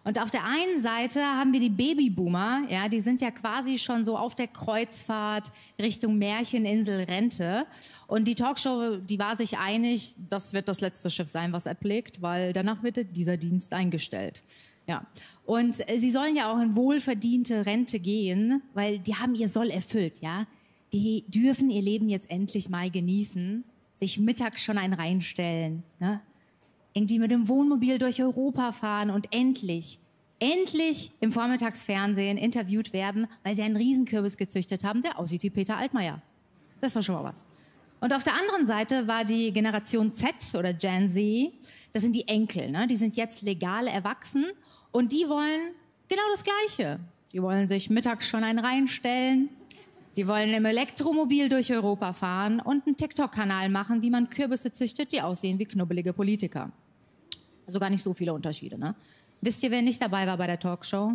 Und auf der einen Seite haben wir die Babyboomer, ja, die sind ja quasi schon so auf der Kreuzfahrt Richtung Märcheninsel Rente. Und die Talkshow, die war sich einig, das wird das letzte Schiff sein, was erblickt, weil danach wird dieser Dienst eingestellt. Ja. Und sie sollen ja auch in wohlverdiente Rente gehen, weil die haben ihr Soll erfüllt, ja. Die dürfen ihr Leben jetzt endlich mal genießen, sich mittags schon ein reinstellen, ne? Irgendwie mit dem Wohnmobil durch Europa fahren und endlich, endlich im Vormittagsfernsehen interviewt werden, weil sie einen Riesenkürbis gezüchtet haben, der aussieht wie Peter Altmaier. Das war schon mal was. Und auf der anderen Seite war die Generation Z oder Gen Z, das sind die Enkel, ne? Die sind jetzt legal erwachsen und die wollen genau das Gleiche. Die wollen sich mittags schon einen reinstellen. Die wollen im Elektromobil durch Europa fahren und einen TikTok-Kanal machen, wie man Kürbisse züchtet, die aussehen wie knubbelige Politiker. Also gar nicht so viele Unterschiede, ne? Wisst ihr, wer nicht dabei war bei der Talkshow?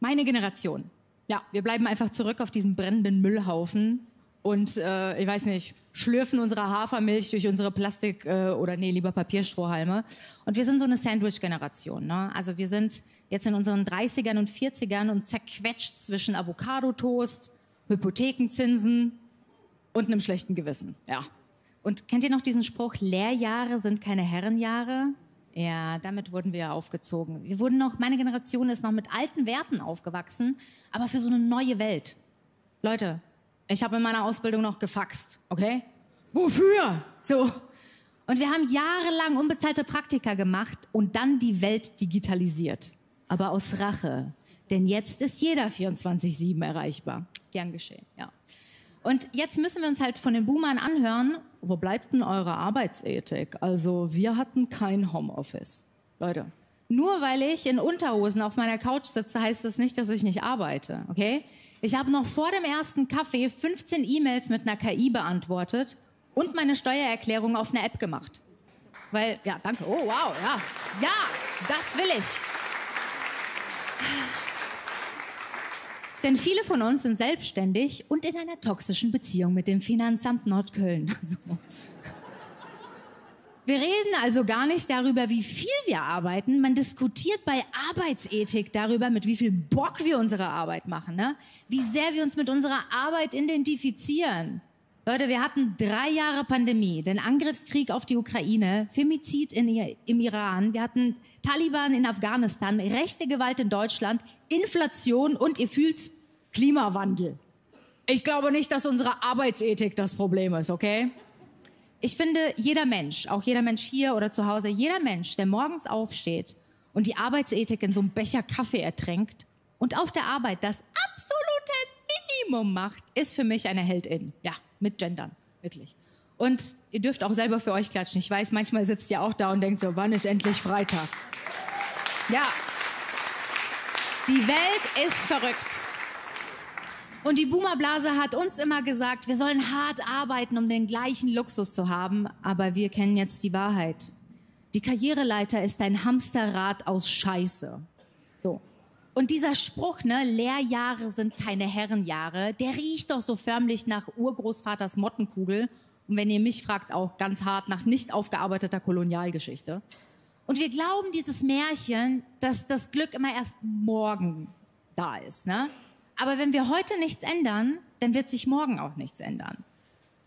Meine Generation. Ja, wir bleiben einfach zurück auf diesem brennenden Müllhaufen und, äh, ich weiß nicht, schlürfen unsere Hafermilch durch unsere Plastik- äh, oder, nee, lieber Papierstrohhalme. Und wir sind so eine Sandwich-Generation, ne? Also wir sind jetzt in unseren dreißigern und vierzigern und zerquetscht zwischen Avocado-Toast, Hypothekenzinsen und einem schlechten Gewissen, ja. Und kennt ihr noch diesen Spruch, Lehrjahre sind keine Herrenjahre? Ja, damit wurden wir aufgezogen. Wir wurden noch, meine Generation ist noch mit alten Werten aufgewachsen, aber für so eine neue Welt. Leute, ich habe in meiner Ausbildung noch gefaxt, okay? Wofür? So. Und wir haben jahrelang unbezahlte Praktika gemacht und dann die Welt digitalisiert. Aber aus Rache. Denn jetzt ist jeder vierundzwanzig sieben erreichbar. Gern geschehen, ja. Und jetzt müssen wir uns halt von den Boomern anhören, wo bleibt denn eure Arbeitsethik? Also wir hatten kein Homeoffice. Leute, nur weil ich in Unterhosen auf meiner Couch sitze, heißt das nicht, dass ich nicht arbeite, okay? Ich habe noch vor dem ersten Kaffee fünfzehn E-Mails mit einer K I beantwortet und meine Steuererklärung auf einer App gemacht. Weil, ja, danke, oh wow, ja, ja, das will ich. Denn viele von uns sind selbstständig und in einer toxischen Beziehung mit dem Finanzamt Nordköln. So. Wir reden also gar nicht darüber, wie viel wir arbeiten. Man diskutiert bei Arbeitsethik darüber, mit wie viel Bock wir unsere Arbeit machen, ne? Wie sehr wir uns mit unserer Arbeit identifizieren. Leute, wir hatten drei Jahre Pandemie, den Angriffskrieg auf die Ukraine, Femizid in, im Iran, wir hatten Taliban in Afghanistan, rechte Gewalt in Deutschland, Inflation und ihr fühlt's, Klimawandel. Ich glaube nicht, dass unsere Arbeitsethik das Problem ist, okay? Ich finde, jeder Mensch, auch jeder Mensch hier oder zu Hause, jeder Mensch, der morgens aufsteht und die Arbeitsethik in so einem Becher Kaffee ertränkt und auf der Arbeit das absolute Minimum macht, ist für mich eine Heldin. Ja, mit Gendern, wirklich. Und ihr dürft auch selber für euch klatschen. Ich weiß, manchmal sitzt ihr auch da und denkt so, wann ist endlich Freitag? Ja, die Welt ist verrückt. Und die Boomerblase hat uns immer gesagt, wir sollen hart arbeiten, um den gleichen Luxus zu haben. Aber wir kennen jetzt die Wahrheit. Die Karriereleiter ist ein Hamsterrad aus Scheiße. So. Und dieser Spruch, ne, Lehrjahre sind keine Herrenjahre, der riecht doch so förmlich nach Urgroßvaters Mottenkugel. Und wenn ihr mich fragt, auch ganz hart nach nicht aufgearbeiteter Kolonialgeschichte. Und wir glauben dieses Märchen, dass das Glück immer erst morgen da ist, ne? Aber wenn wir heute nichts ändern, dann wird sich morgen auch nichts ändern.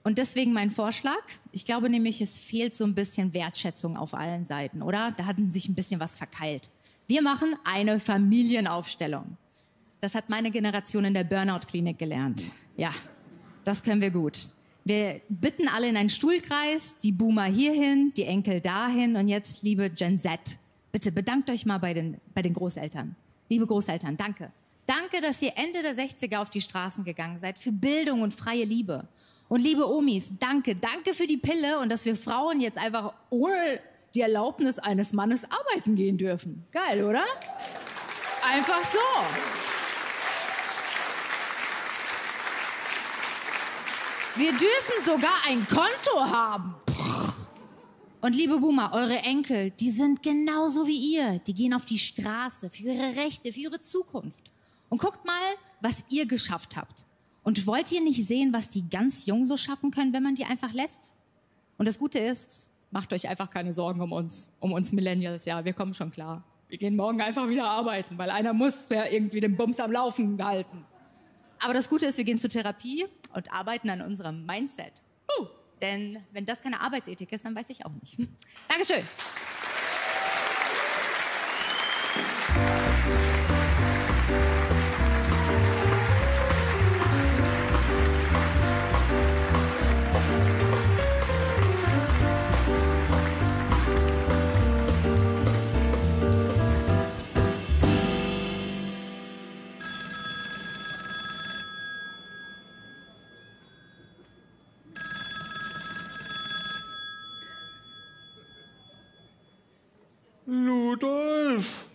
Und deswegen mein Vorschlag. Ich glaube nämlich, es fehlt so ein bisschen Wertschätzung auf allen Seiten, oder? Da hatten sich ein bisschen was verkeilt. Wir machen eine Familienaufstellung. Das hat meine Generation in der Burnout-Klinik gelernt. Ja, das können wir gut. Wir bitten alle in einen Stuhlkreis, die Boomer hierhin, die Enkel dahin. Und jetzt, liebe Gen Z, bitte bedankt euch mal bei den, bei den Großeltern. Liebe Großeltern, danke. Danke, dass ihr Ende der sechziger auf die Straßen gegangen seid für Bildung und freie Liebe. Und liebe Omis, danke, danke für die Pille und dass wir Frauen jetzt einfach ohne die Erlaubnis eines Mannes arbeiten gehen dürfen. Geil, oder? Einfach so. Wir dürfen sogar ein Konto haben. Und liebe Boomer, eure Enkel, die sind genauso wie ihr. Die gehen auf die Straße für ihre Rechte, für ihre Zukunft. Und guckt mal, was ihr geschafft habt. Und wollt ihr nicht sehen, was die ganz jung so schaffen können, wenn man die einfach lässt? Und das Gute ist, macht euch einfach keine Sorgen um uns, um uns Millennials. Ja, wir kommen schon klar. Wir gehen morgen einfach wieder arbeiten, weil einer muss ja irgendwie den Bums am Laufen halten. Aber das Gute ist, wir gehen zur Therapie und arbeiten an unserem Mindset. Uh, denn wenn das keine Arbeitsethik ist, dann weiß ich auch nicht. Dankeschön. Ludolf!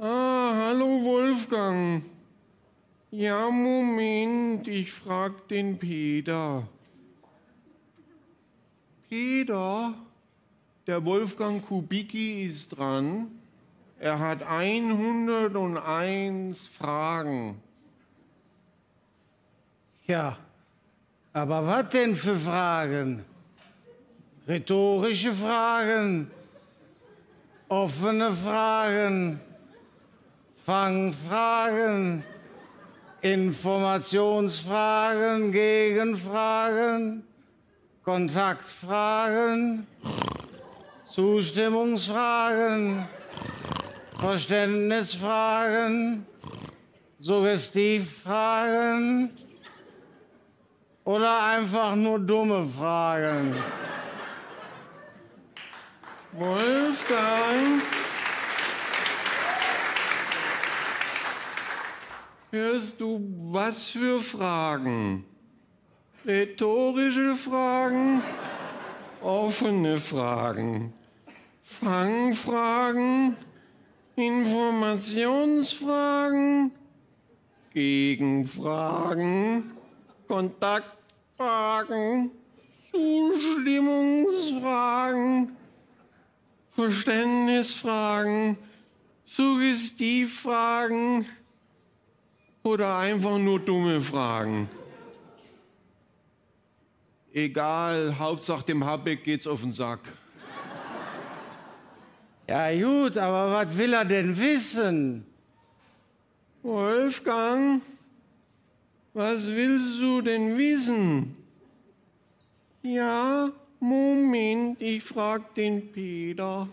Ah, hallo Wolfgang. Ja, Moment, ich frag den Peter. Peter, der Wolfgang Kubicki ist dran. Er hat hunderteins Fragen. Ja, aber was denn für Fragen? Rhetorische Fragen, offene Fragen, Fangfragen, Informationsfragen, Gegenfragen, Kontaktfragen, Zustimmungsfragen, Verständnisfragen, Suggestivfragen oder einfach nur dumme Fragen. Wolfgang, hörst du, was für Fragen? Rhetorische Fragen, offene Fragen, Fangfragen, Informationsfragen, Gegenfragen, Kontaktfragen, Zustimmungsfragen, Verständnisfragen, Suggestivfragen oder einfach nur dumme Fragen. Egal, Hauptsache dem Habeck geht's auf den Sack. Ja gut, aber was will er denn wissen? Wolfgang, Was willst du denn wissen? Ja, Moment, ich frag den Peter.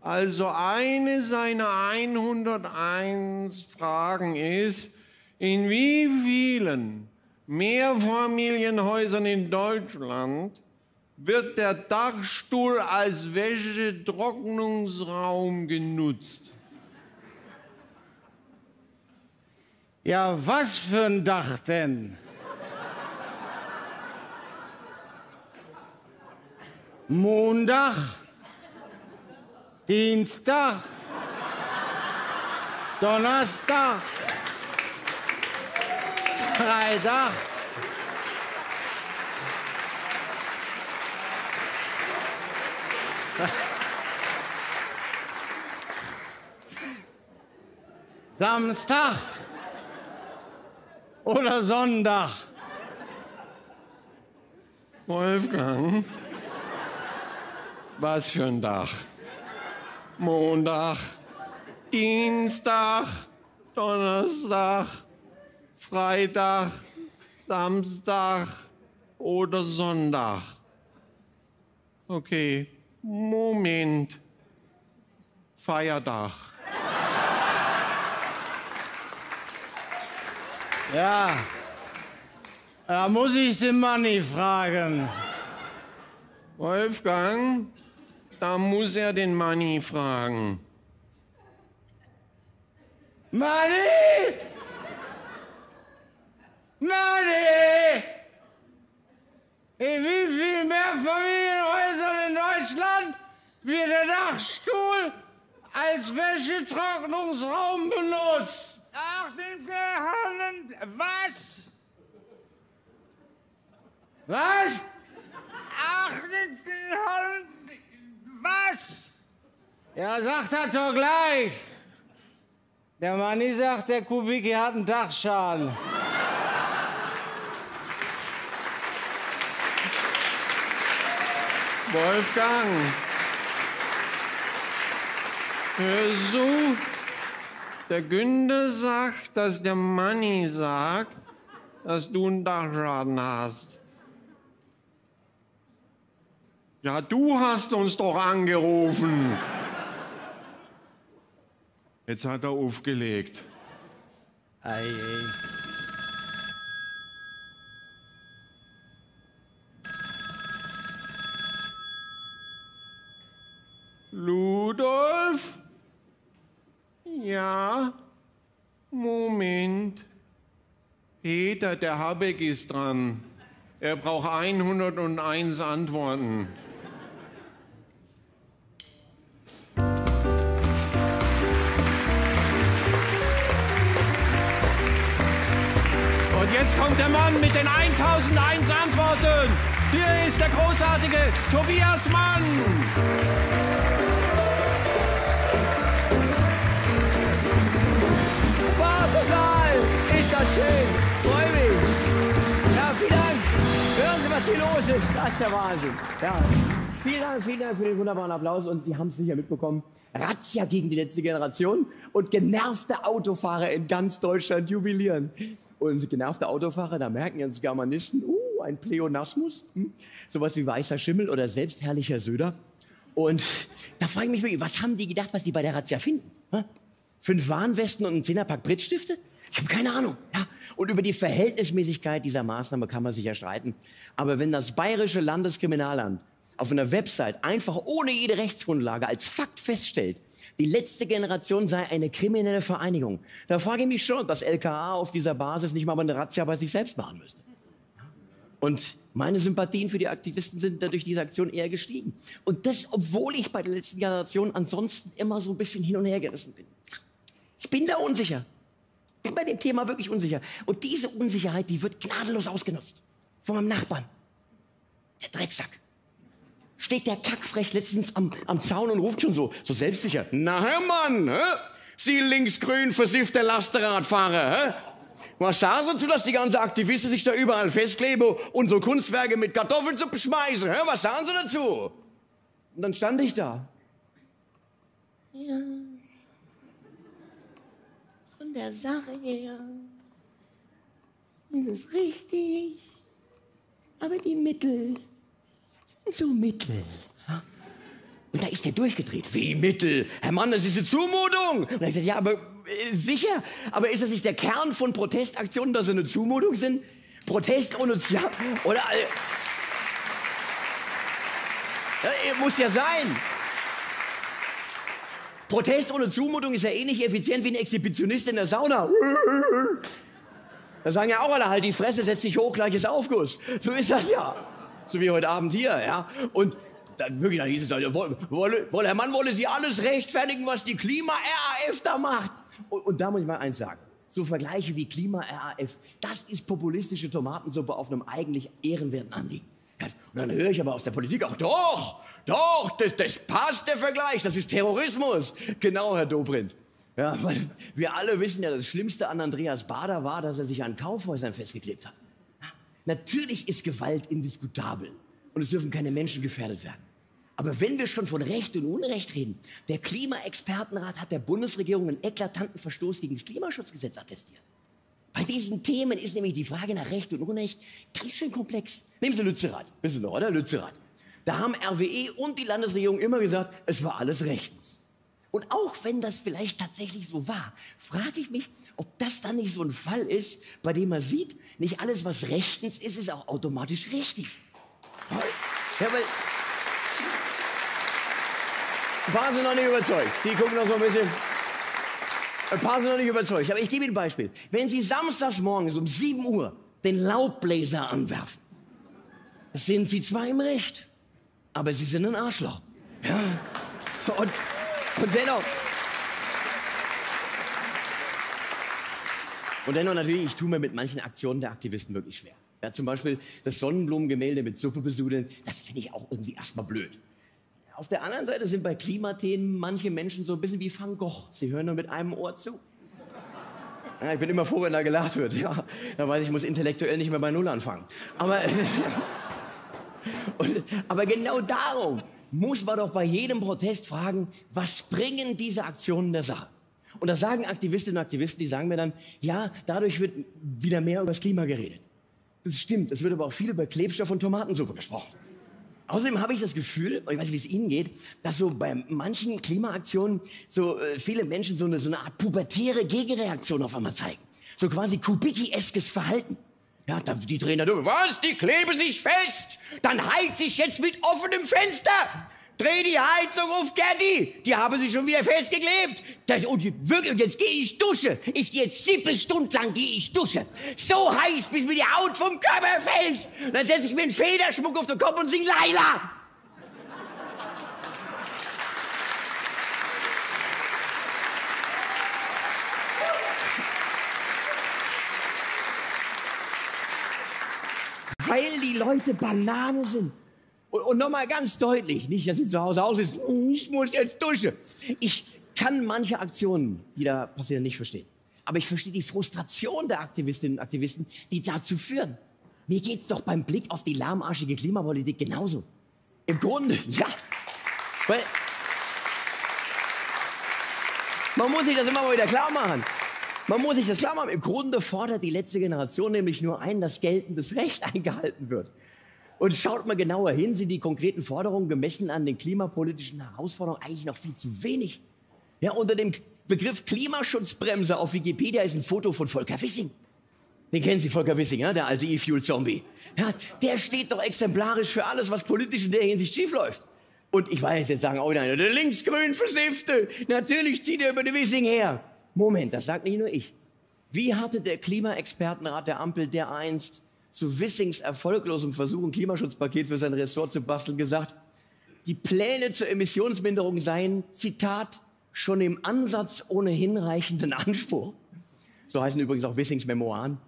Also eine seiner hunderteins Fragen ist, in wie vielen Mehrfamilienhäusern in Deutschland wird der Dachstuhl als Wäschetrocknungsraum genutzt? Ja, was für ein Dach denn? Montag, Dienstag, Donnerstag, Freitag. Samstag oder Sonntag? Wolfgang, was für ein Tag? Montag, Dienstag, Donnerstag, Freitag, Samstag oder Sonntag? Okay. Moment, Feiertag. Ja, da muss ich den Manni fragen. Wolfgang, da muss er den Manni fragen. Manni! Manni! In wie vielen Mehrfamilienhäusern in Deutschland wird der Dachstuhl als Wäschetrocknungsraum benutzt? Ach, den gehörenden... Was? Was? Ach, den gehörenden... Was? Ja, sagt er doch gleich. Der Manni sagt, der Kubicki hat einen Dachschaden. Wolfgang, hörst du? Der Günther sagt, dass der Manni sagt, dass du einen Dachschaden hast. Ja, du hast uns doch angerufen. Jetzt hat er aufgelegt. Ei, ei. Ludolf? Ja? Moment. Peter, der Habeck ist dran. Er braucht hunderteins Antworten. Und jetzt kommt der Mann mit den tausend eins Antworten. Hier ist der großartige Tobias Mann. Wartesaal, ist das schön, freue mich. Ja, vielen Dank. Hören Sie, was hier los ist. Das ist der Wahnsinn. Ja. Vielen Dank, vielen Dank für den wunderbaren Applaus. Und Sie haben es sicher mitbekommen. Razzia gegen die letzte Generation und genervte Autofahrer in ganz Deutschland jubilieren. Und genervte Autofahrer, da merken ja uns Germanisten, uh, ein Pleonasmus. Hm? Sowas wie weißer Schimmel oder selbstherrlicher Söder. Und da frage ich mich wirklich, was haben die gedacht, was die bei der Razzia finden? Hm? Fünf Warnwesten und ein Zehnerpack Brittstifte? Ich habe keine Ahnung. Ja. Und über die Verhältnismäßigkeit dieser Maßnahme kann man sich ja streiten. Aber wenn das bayerische Landeskriminalamt auf einer Website einfach ohne jede Rechtsgrundlage als Fakt feststellt, die letzte Generation sei eine kriminelle Vereinigung, da frage ich mich schon, ob das L K A auf dieser Basis nicht mal eine Razzia bei sich selbst machen müsste. Und meine Sympathien für die Aktivisten sind dadurch diese Aktion eher gestiegen. Und das, obwohl ich bei der letzten Generation ansonsten immer so ein bisschen hin und her gerissen bin. Ich bin da unsicher. Ich bin bei dem Thema wirklich unsicher. Und diese Unsicherheit, die wird gnadenlos ausgenutzt. Von meinem Nachbarn. Der Drecksack. Steht der Kackfrech letztens am, am Zaun und ruft schon so, so selbstsicher. Na, Herr Mann, hä? Sie linksgrün versiffte Lasterradfahrer, hä? Was sagen Sie zu, dass die ganzen Aktivisten sich da überall festkleben und so Kunstwerke mit Kartoffeln zu beschmeißen, hä? Was sagen Sie dazu? Und dann stand ich da. Ja... der Sache her Das ist richtig. Aber die Mittel sind so mittel. Und da ist der durchgedreht. Wie Mittel? Herr Mann, das ist eine Zumutung. Und er sagt, ja, aber äh, sicher. Aber ist das nicht der Kern von Protestaktionen, dass sie eine Zumutung sind? Protest ohne Zumutung. Ja, oder... Äh, das muss ja sein. Protest ohne Zumutung ist ja ähnlich effizient wie ein Exhibitionist in der Sauna. Da sagen ja auch alle, halt die Fresse, setz dich hoch, gleich ist Aufguss. So ist das ja. So wie heute Abend hier, ja. Und dann wirklich, dann hieß es, wolle, wolle, Herr Mann, wolle Sie alles rechtfertigen, was die Klima-R A F da macht. Und, und da muss ich mal eins sagen. So Vergleiche wie Klima-R A F, das ist populistische Tomatensuppe auf einem eigentlich ehrenwerten Anliegen. Und dann höre ich aber aus der Politik auch, doch, doch, das, das passt der Vergleich, das ist Terrorismus. Genau, Herr Dobrindt. Ja, weil wir alle wissen ja, das Schlimmste an Andreas Bader war, dass er sich an Kaufhäusern festgeklebt hat. Ja, natürlich ist Gewalt indiskutabel und es dürfen keine Menschen gefährdet werden. Aber wenn wir schon von Recht und Unrecht reden, der Klimaexpertenrat hat der Bundesregierung einen eklatanten Verstoß gegen das Klimaschutzgesetz attestiert. Bei diesen Themen ist nämlich die Frage nach Recht und Unrecht ganz schön komplex. Nehmen Sie Lützerath, wissen Sie noch, oder? Lützerath. Da haben R W E und die Landesregierung immer gesagt, es war alles rechtens. Und auch wenn das vielleicht tatsächlich so war, frage ich mich, ob das dann nicht so ein Fall ist, bei dem man sieht, nicht alles, was rechtens ist, ist auch automatisch richtig. Ja, weil waren Sie noch nicht überzeugt? Sie gucken noch so ein bisschen... Ein paar sind noch nicht überzeugt, aber ich gebe Ihnen ein Beispiel. Wenn Sie samstags morgens um sieben Uhr den Laubbläser anwerfen, sind Sie zwar im Recht, aber Sie sind ein Arschloch. Ja. Und, und dennoch... Und dennoch natürlich, ich tue mir mit manchen Aktionen der Aktivisten wirklich schwer. Ja, zum Beispiel das Sonnenblumengemälde mit Suppe besudeln, das finde ich auch irgendwie erstmal blöd. Auf der anderen Seite sind bei Klimathemen manche Menschen so ein bisschen wie Van Gogh. Sie hören nur mit einem Ohr zu. Ja, ich bin immer froh, wenn da gelacht wird. Ja, da weiß ich, ich muss intellektuell nicht mehr bei Null anfangen. Aber, und, aber genau darum muss man doch bei jedem Protest fragen, was bringen diese Aktionen der Sache? Und da sagen Aktivistinnen und Aktivisten, die sagen mir dann, ja, dadurch wird wieder mehr über das Klima geredet. Das stimmt, es wird aber auch viel über Klebstoff und Tomatensuppe gesprochen. Außerdem habe ich das Gefühl, ich weiß nicht, wie es Ihnen geht, dass so bei manchen Klimaaktionen so äh, viele Menschen so eine, so eine Art pubertäre Gegenreaktion auf einmal zeigen. So quasi Kubicki-eskes Verhalten. Ja, da, die drehen da durch. Was? Die kleben sich fest? Dann heizt sich jetzt mit offenem Fenster. Dreh die Heizung auf, Gerti. Die haben sich schon wieder festgeklebt. Das, und wirklich, und jetzt gehe ich dusche. Ich gehe jetzt sieben Stunden lang gehe ich dusche. So heiß, bis mir die Haut vom Körper fällt. Und dann setze ich mir einen Federschmuck auf den Kopf und singe Laila. Weil die Leute Bananen sind. Und, und nochmal ganz deutlich, nicht, dass Sie zu Hause aussitzen, ich muss jetzt duschen. Ich kann manche Aktionen, die da passieren, nicht verstehen. Aber ich verstehe die Frustration der Aktivistinnen und Aktivisten, die dazu führen. Mir geht's doch beim Blick auf die lahmarschige Klimapolitik genauso. Im Grunde, ja. Weil man muss sich das immer mal wieder klar machen. Man muss sich das klar machen. Im Grunde fordert die letzte Generation nämlich nur ein, dass geltendes Recht eingehalten wird. Und schaut mal genauer hin, sind die konkreten Forderungen gemessen an den klimapolitischen Herausforderungen eigentlich noch viel zu wenig. Ja, unter dem Begriff Klimaschutzbremse auf Wikipedia ist ein Foto von Volker Wissing. Den kennen Sie, Volker Wissing, ja? Der alte E-Fuel-Zombie. Ja, der steht doch exemplarisch für alles, was politisch in der Hinsicht schiefläuft. Und ich weiß, jetzt sagen auch wieder, der linksgrün Versiffte, natürlich zieht er über den Wissing her. Moment, das sagt nicht nur ich. Wie hatte der Klimaexpertenrat der Ampel dereinst zu Wissings erfolglosem Versuch, ein Klimaschutzpaket für sein Ressort zu basteln, gesagt, die Pläne zur Emissionsminderung seien, Zitat, schon im Ansatz ohne hinreichenden Anspruch. So heißen übrigens auch Wissings Memoiren.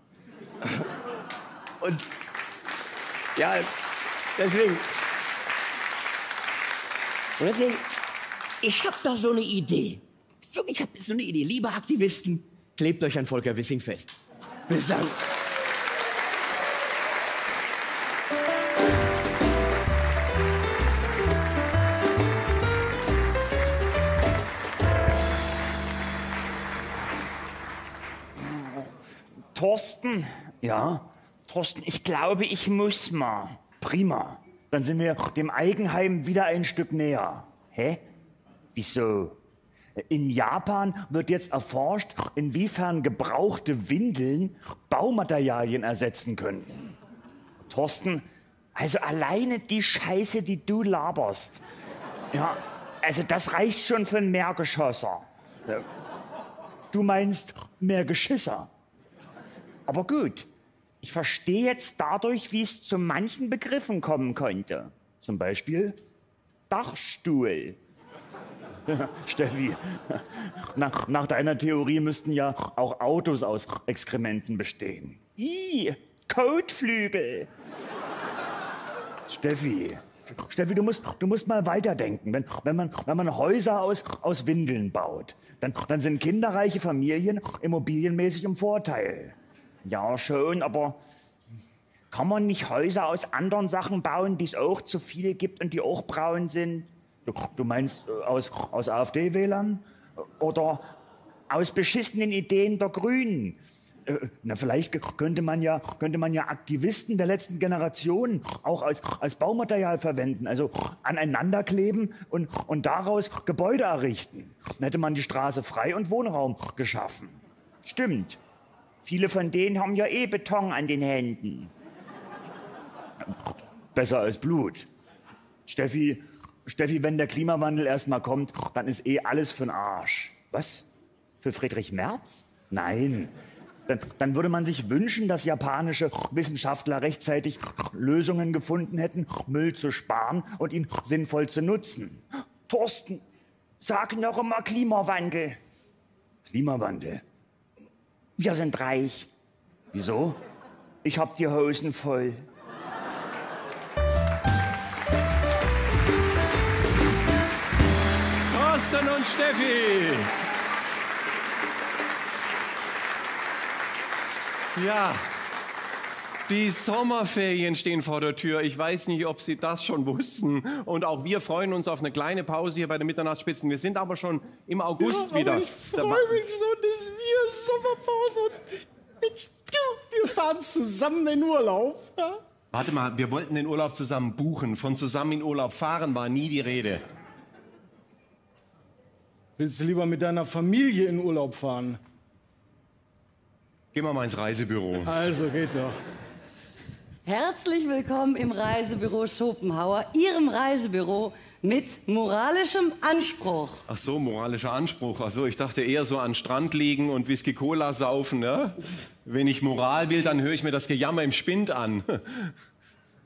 Und ja, deswegen. Und deswegen, ich habe da so eine Idee. Ich habe so eine Idee. Liebe Aktivisten, klebt euch an Volker Wissing fest. Bis dann. Thorsten, Ja, Thorsten, ich glaube, ich muss mal. Prima. Dann sind wir dem Eigenheim wieder ein Stück näher. Hä? Wieso? In Japan wird jetzt erforscht, inwiefern gebrauchte Windeln Baumaterialien ersetzen können. Thorsten, also alleine die Scheiße, die du laberst. Ja, also das reicht schon für einen Mehrgeschosser. Du meinst Mehrgeschisser. Aber gut, ich verstehe jetzt dadurch, wie es zu manchen Begriffen kommen konnte. Zum Beispiel Dachstuhl. Steffi, nach, nach deiner Theorie müssten ja auch Autos aus Exkrementen bestehen. Ih, Kotflügel. Steffi, Steffi, du musst, du musst mal weiterdenken. Wenn, wenn, man, wenn man Häuser aus, aus Windeln baut, dann, dann sind kinderreiche Familien immobilienmäßig im Vorteil. Ja, schon, aber kann man nicht Häuser aus anderen Sachen bauen, die es auch zu viel gibt und die auch braun sind? Du, du meinst aus, aus AfD-Wählern oder aus beschissenen Ideen der Grünen? Na, vielleicht könnte man ja, könnte man ja Aktivisten der letzten Generation auch als, als Baumaterial verwenden, also aneinanderkleben und, und daraus Gebäude errichten. Dann hätte man die Straße frei und Wohnraum geschaffen. Stimmt. Viele von denen haben ja eh Beton an den Händen. Besser als Blut. Steffi, Steffi, wenn der Klimawandel erstmal kommt, dann ist eh alles für den Arsch. Was? Für Friedrich Merz? Nein. Dann, dann würde man sich wünschen, dass japanische Wissenschaftler rechtzeitig Lösungen gefunden hätten, Müll zu sparen und ihn sinnvoll zu nutzen. Thorsten, sag noch immer Klimawandel. Klimawandel? Wir sind reich. Wieso? Ich hab die Hosen voll. Thorsten und Steffi. Ja, die Sommerferien stehen vor der Tür. Ich weiß nicht, ob Sie das schon wussten. Und auch wir freuen uns auf eine kleine Pause hier bei den Mitternachtsspitzen. Wir sind aber schon im August ja, wieder. Ich freue mich so, dass wir Sommerpause und Mensch, du, wir fahren zusammen in Urlaub. Ja? Warte mal, wir wollten den Urlaub zusammen buchen. Von zusammen in Urlaub fahren war nie die Rede. Willst du lieber mit deiner Familie in Urlaub fahren? Gehen wir mal ins Reisebüro. Also, geht doch. Herzlich willkommen im Reisebüro Schopenhauer, Ihrem Reisebüro mit moralischem Anspruch. Ach so, moralischer Anspruch. Also, ich dachte eher so an Strand liegen und Whisky Cola saufen. Ne? Wenn ich Moral will, dann höre ich mir das Gejammer im Spind an.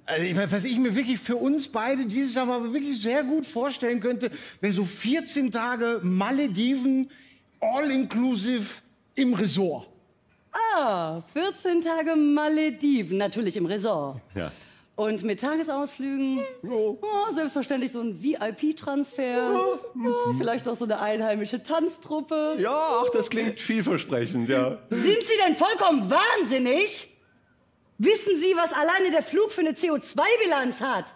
Also, ich meine, was ich mir wirklich für uns beide dieses Jahr mal wirklich sehr gut vorstellen könnte, wäre so vierzehn Tage Malediven, all-inclusive im Resort. Ah, vierzehn Tage Malediven, natürlich im Resort. Ja. Und mit Tagesausflügen, oh, selbstverständlich so ein V I P-Transfer, oh, ja, vielleicht noch so eine einheimische Tanztruppe. Ja, ach, das klingt vielversprechend, ja. Sind Sie denn vollkommen wahnsinnig? Wissen Sie, was alleine der Flug für eine C O zwei Bilanz hat?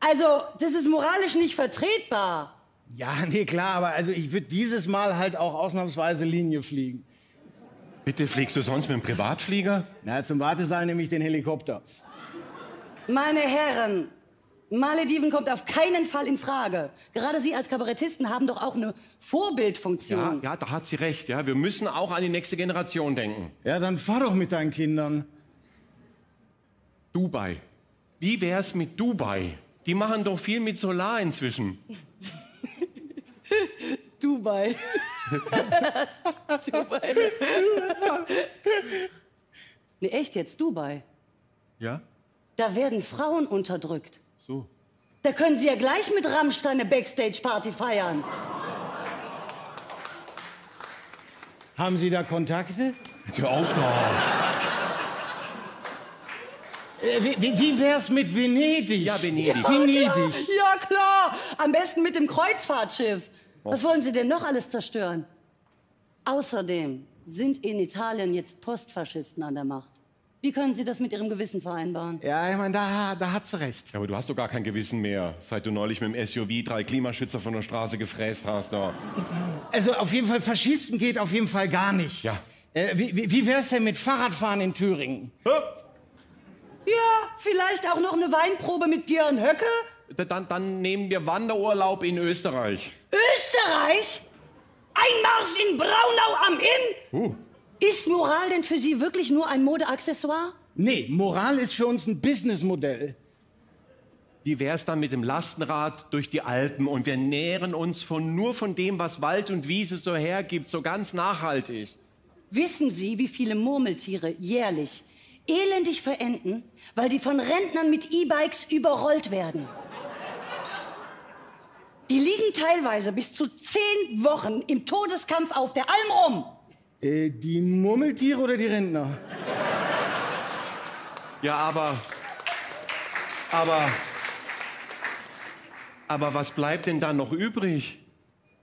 Also, das ist moralisch nicht vertretbar. Ja, nee, klar, aber also ich würde dieses Mal halt auch ausnahmsweise Linie fliegen. Bitte, fliegst du sonst mit dem Privatflieger? Na, zum Wartesaal nehme ich den Helikopter. Meine Herren, Malediven kommt auf keinen Fall in Frage. Gerade Sie als Kabarettisten haben doch auch eine Vorbildfunktion. Ja, ja, da hat sie recht. Ja, wir müssen auch an die nächste Generation denken. Ja, dann fahr doch mit deinen Kindern. Dubai. Wie wär's mit Dubai? Die machen doch viel mit Solar inzwischen. Dubai. Dubai. Nee, echt jetzt, Dubai. Ja? Da werden Frauen unterdrückt. So. Da können Sie ja gleich mit Rammstein eine Backstage-Party feiern. Haben Sie da Kontakte? Jetzt hör auf da. äh, wie, wie wär's mit Venedig? Ja, Venedig. Ja, Venedig. Ja, ja, klar. Am besten mit dem Kreuzfahrtschiff. Was wollen Sie denn noch alles zerstören? Außerdem sind in Italien jetzt Postfaschisten an der Macht. Wie können Sie das mit Ihrem Gewissen vereinbaren? Ja, ich meine, da, da hat sie recht. Ja, aber du hast doch gar kein Gewissen mehr, seit du neulich mit dem S U V drei Klimaschützer von der Straße gefräst hast. Da. Also auf jeden Fall, Faschisten geht auf jeden Fall gar nicht. Ja. Äh, wie wie wär's denn mit Fahrradfahren in Thüringen? Hä? Ja, vielleicht auch noch eine Weinprobe mit Björn Höcke? Dann, dann nehmen wir Wanderurlaub in Österreich. Österreich? Einmarsch in Braunau am Inn? Uh. Ist Moral denn für Sie wirklich nur ein Modeaccessoire? Nee, Moral ist für uns ein Businessmodell. Wie wär's dann mit dem Lastenrad durch die Alpen? Und wir nähren uns von, nur von dem, was Wald und Wiese so hergibt, so ganz nachhaltig. Wissen Sie, wie viele Murmeltiere jährlich elendig verenden, weil die von Rentnern mit E-Bikes überrollt werden? Die liegen teilweise bis zu zehn Wochen im Todeskampf auf der Alm rum. Äh, die Murmeltiere oder die Rentner? Ja, aber... Aber... Aber was bleibt denn dann noch übrig?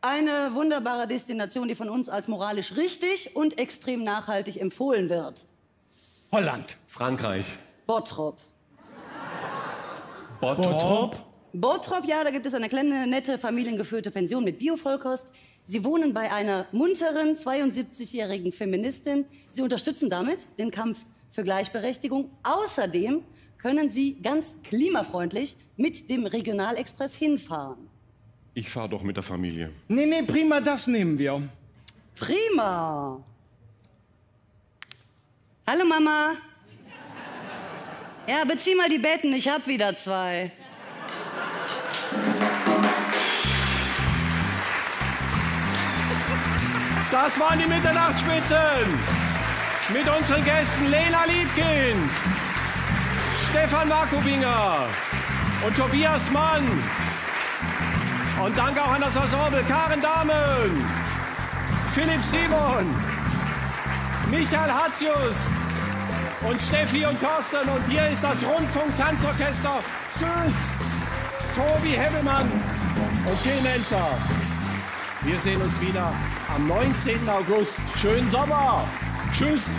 Eine wunderbare Destination, die von uns als moralisch richtig und extrem nachhaltig empfohlen wird. Holland. Frankreich. Bottrop. Bottrop? Bottrop, ja, da gibt es eine kleine, nette, familiengeführte Pension mit Bio-Vollkost. Sie wohnen bei einer munteren, zweiundsiebzigjährigen Feministin. Sie unterstützen damit den Kampf für Gleichberechtigung. Außerdem können Sie ganz klimafreundlich mit dem Regionalexpress hinfahren. Ich fahre doch mit der Familie. Nee, nee, prima, das nehmen wir. Prima. Hallo, Mama. Ja, bezieh mal die Betten, ich hab wieder zwei. Das waren die Mitternachtsspitzen. Mit unseren Gästen Lena Liebkind, Stefan Waghubinger und Tobias Mann. Und danke auch an das Ensemble Karen Dahmen, Philipp Simon, Michael Hatzius und Steffi und Thorsten. Und hier ist das Rundfunk-Tanzorchester Sülz, Tobi Hebbelmann und Till Nenzer. Wir sehen uns wieder am neunzehnten August. Schönen Sommer. Tschüss.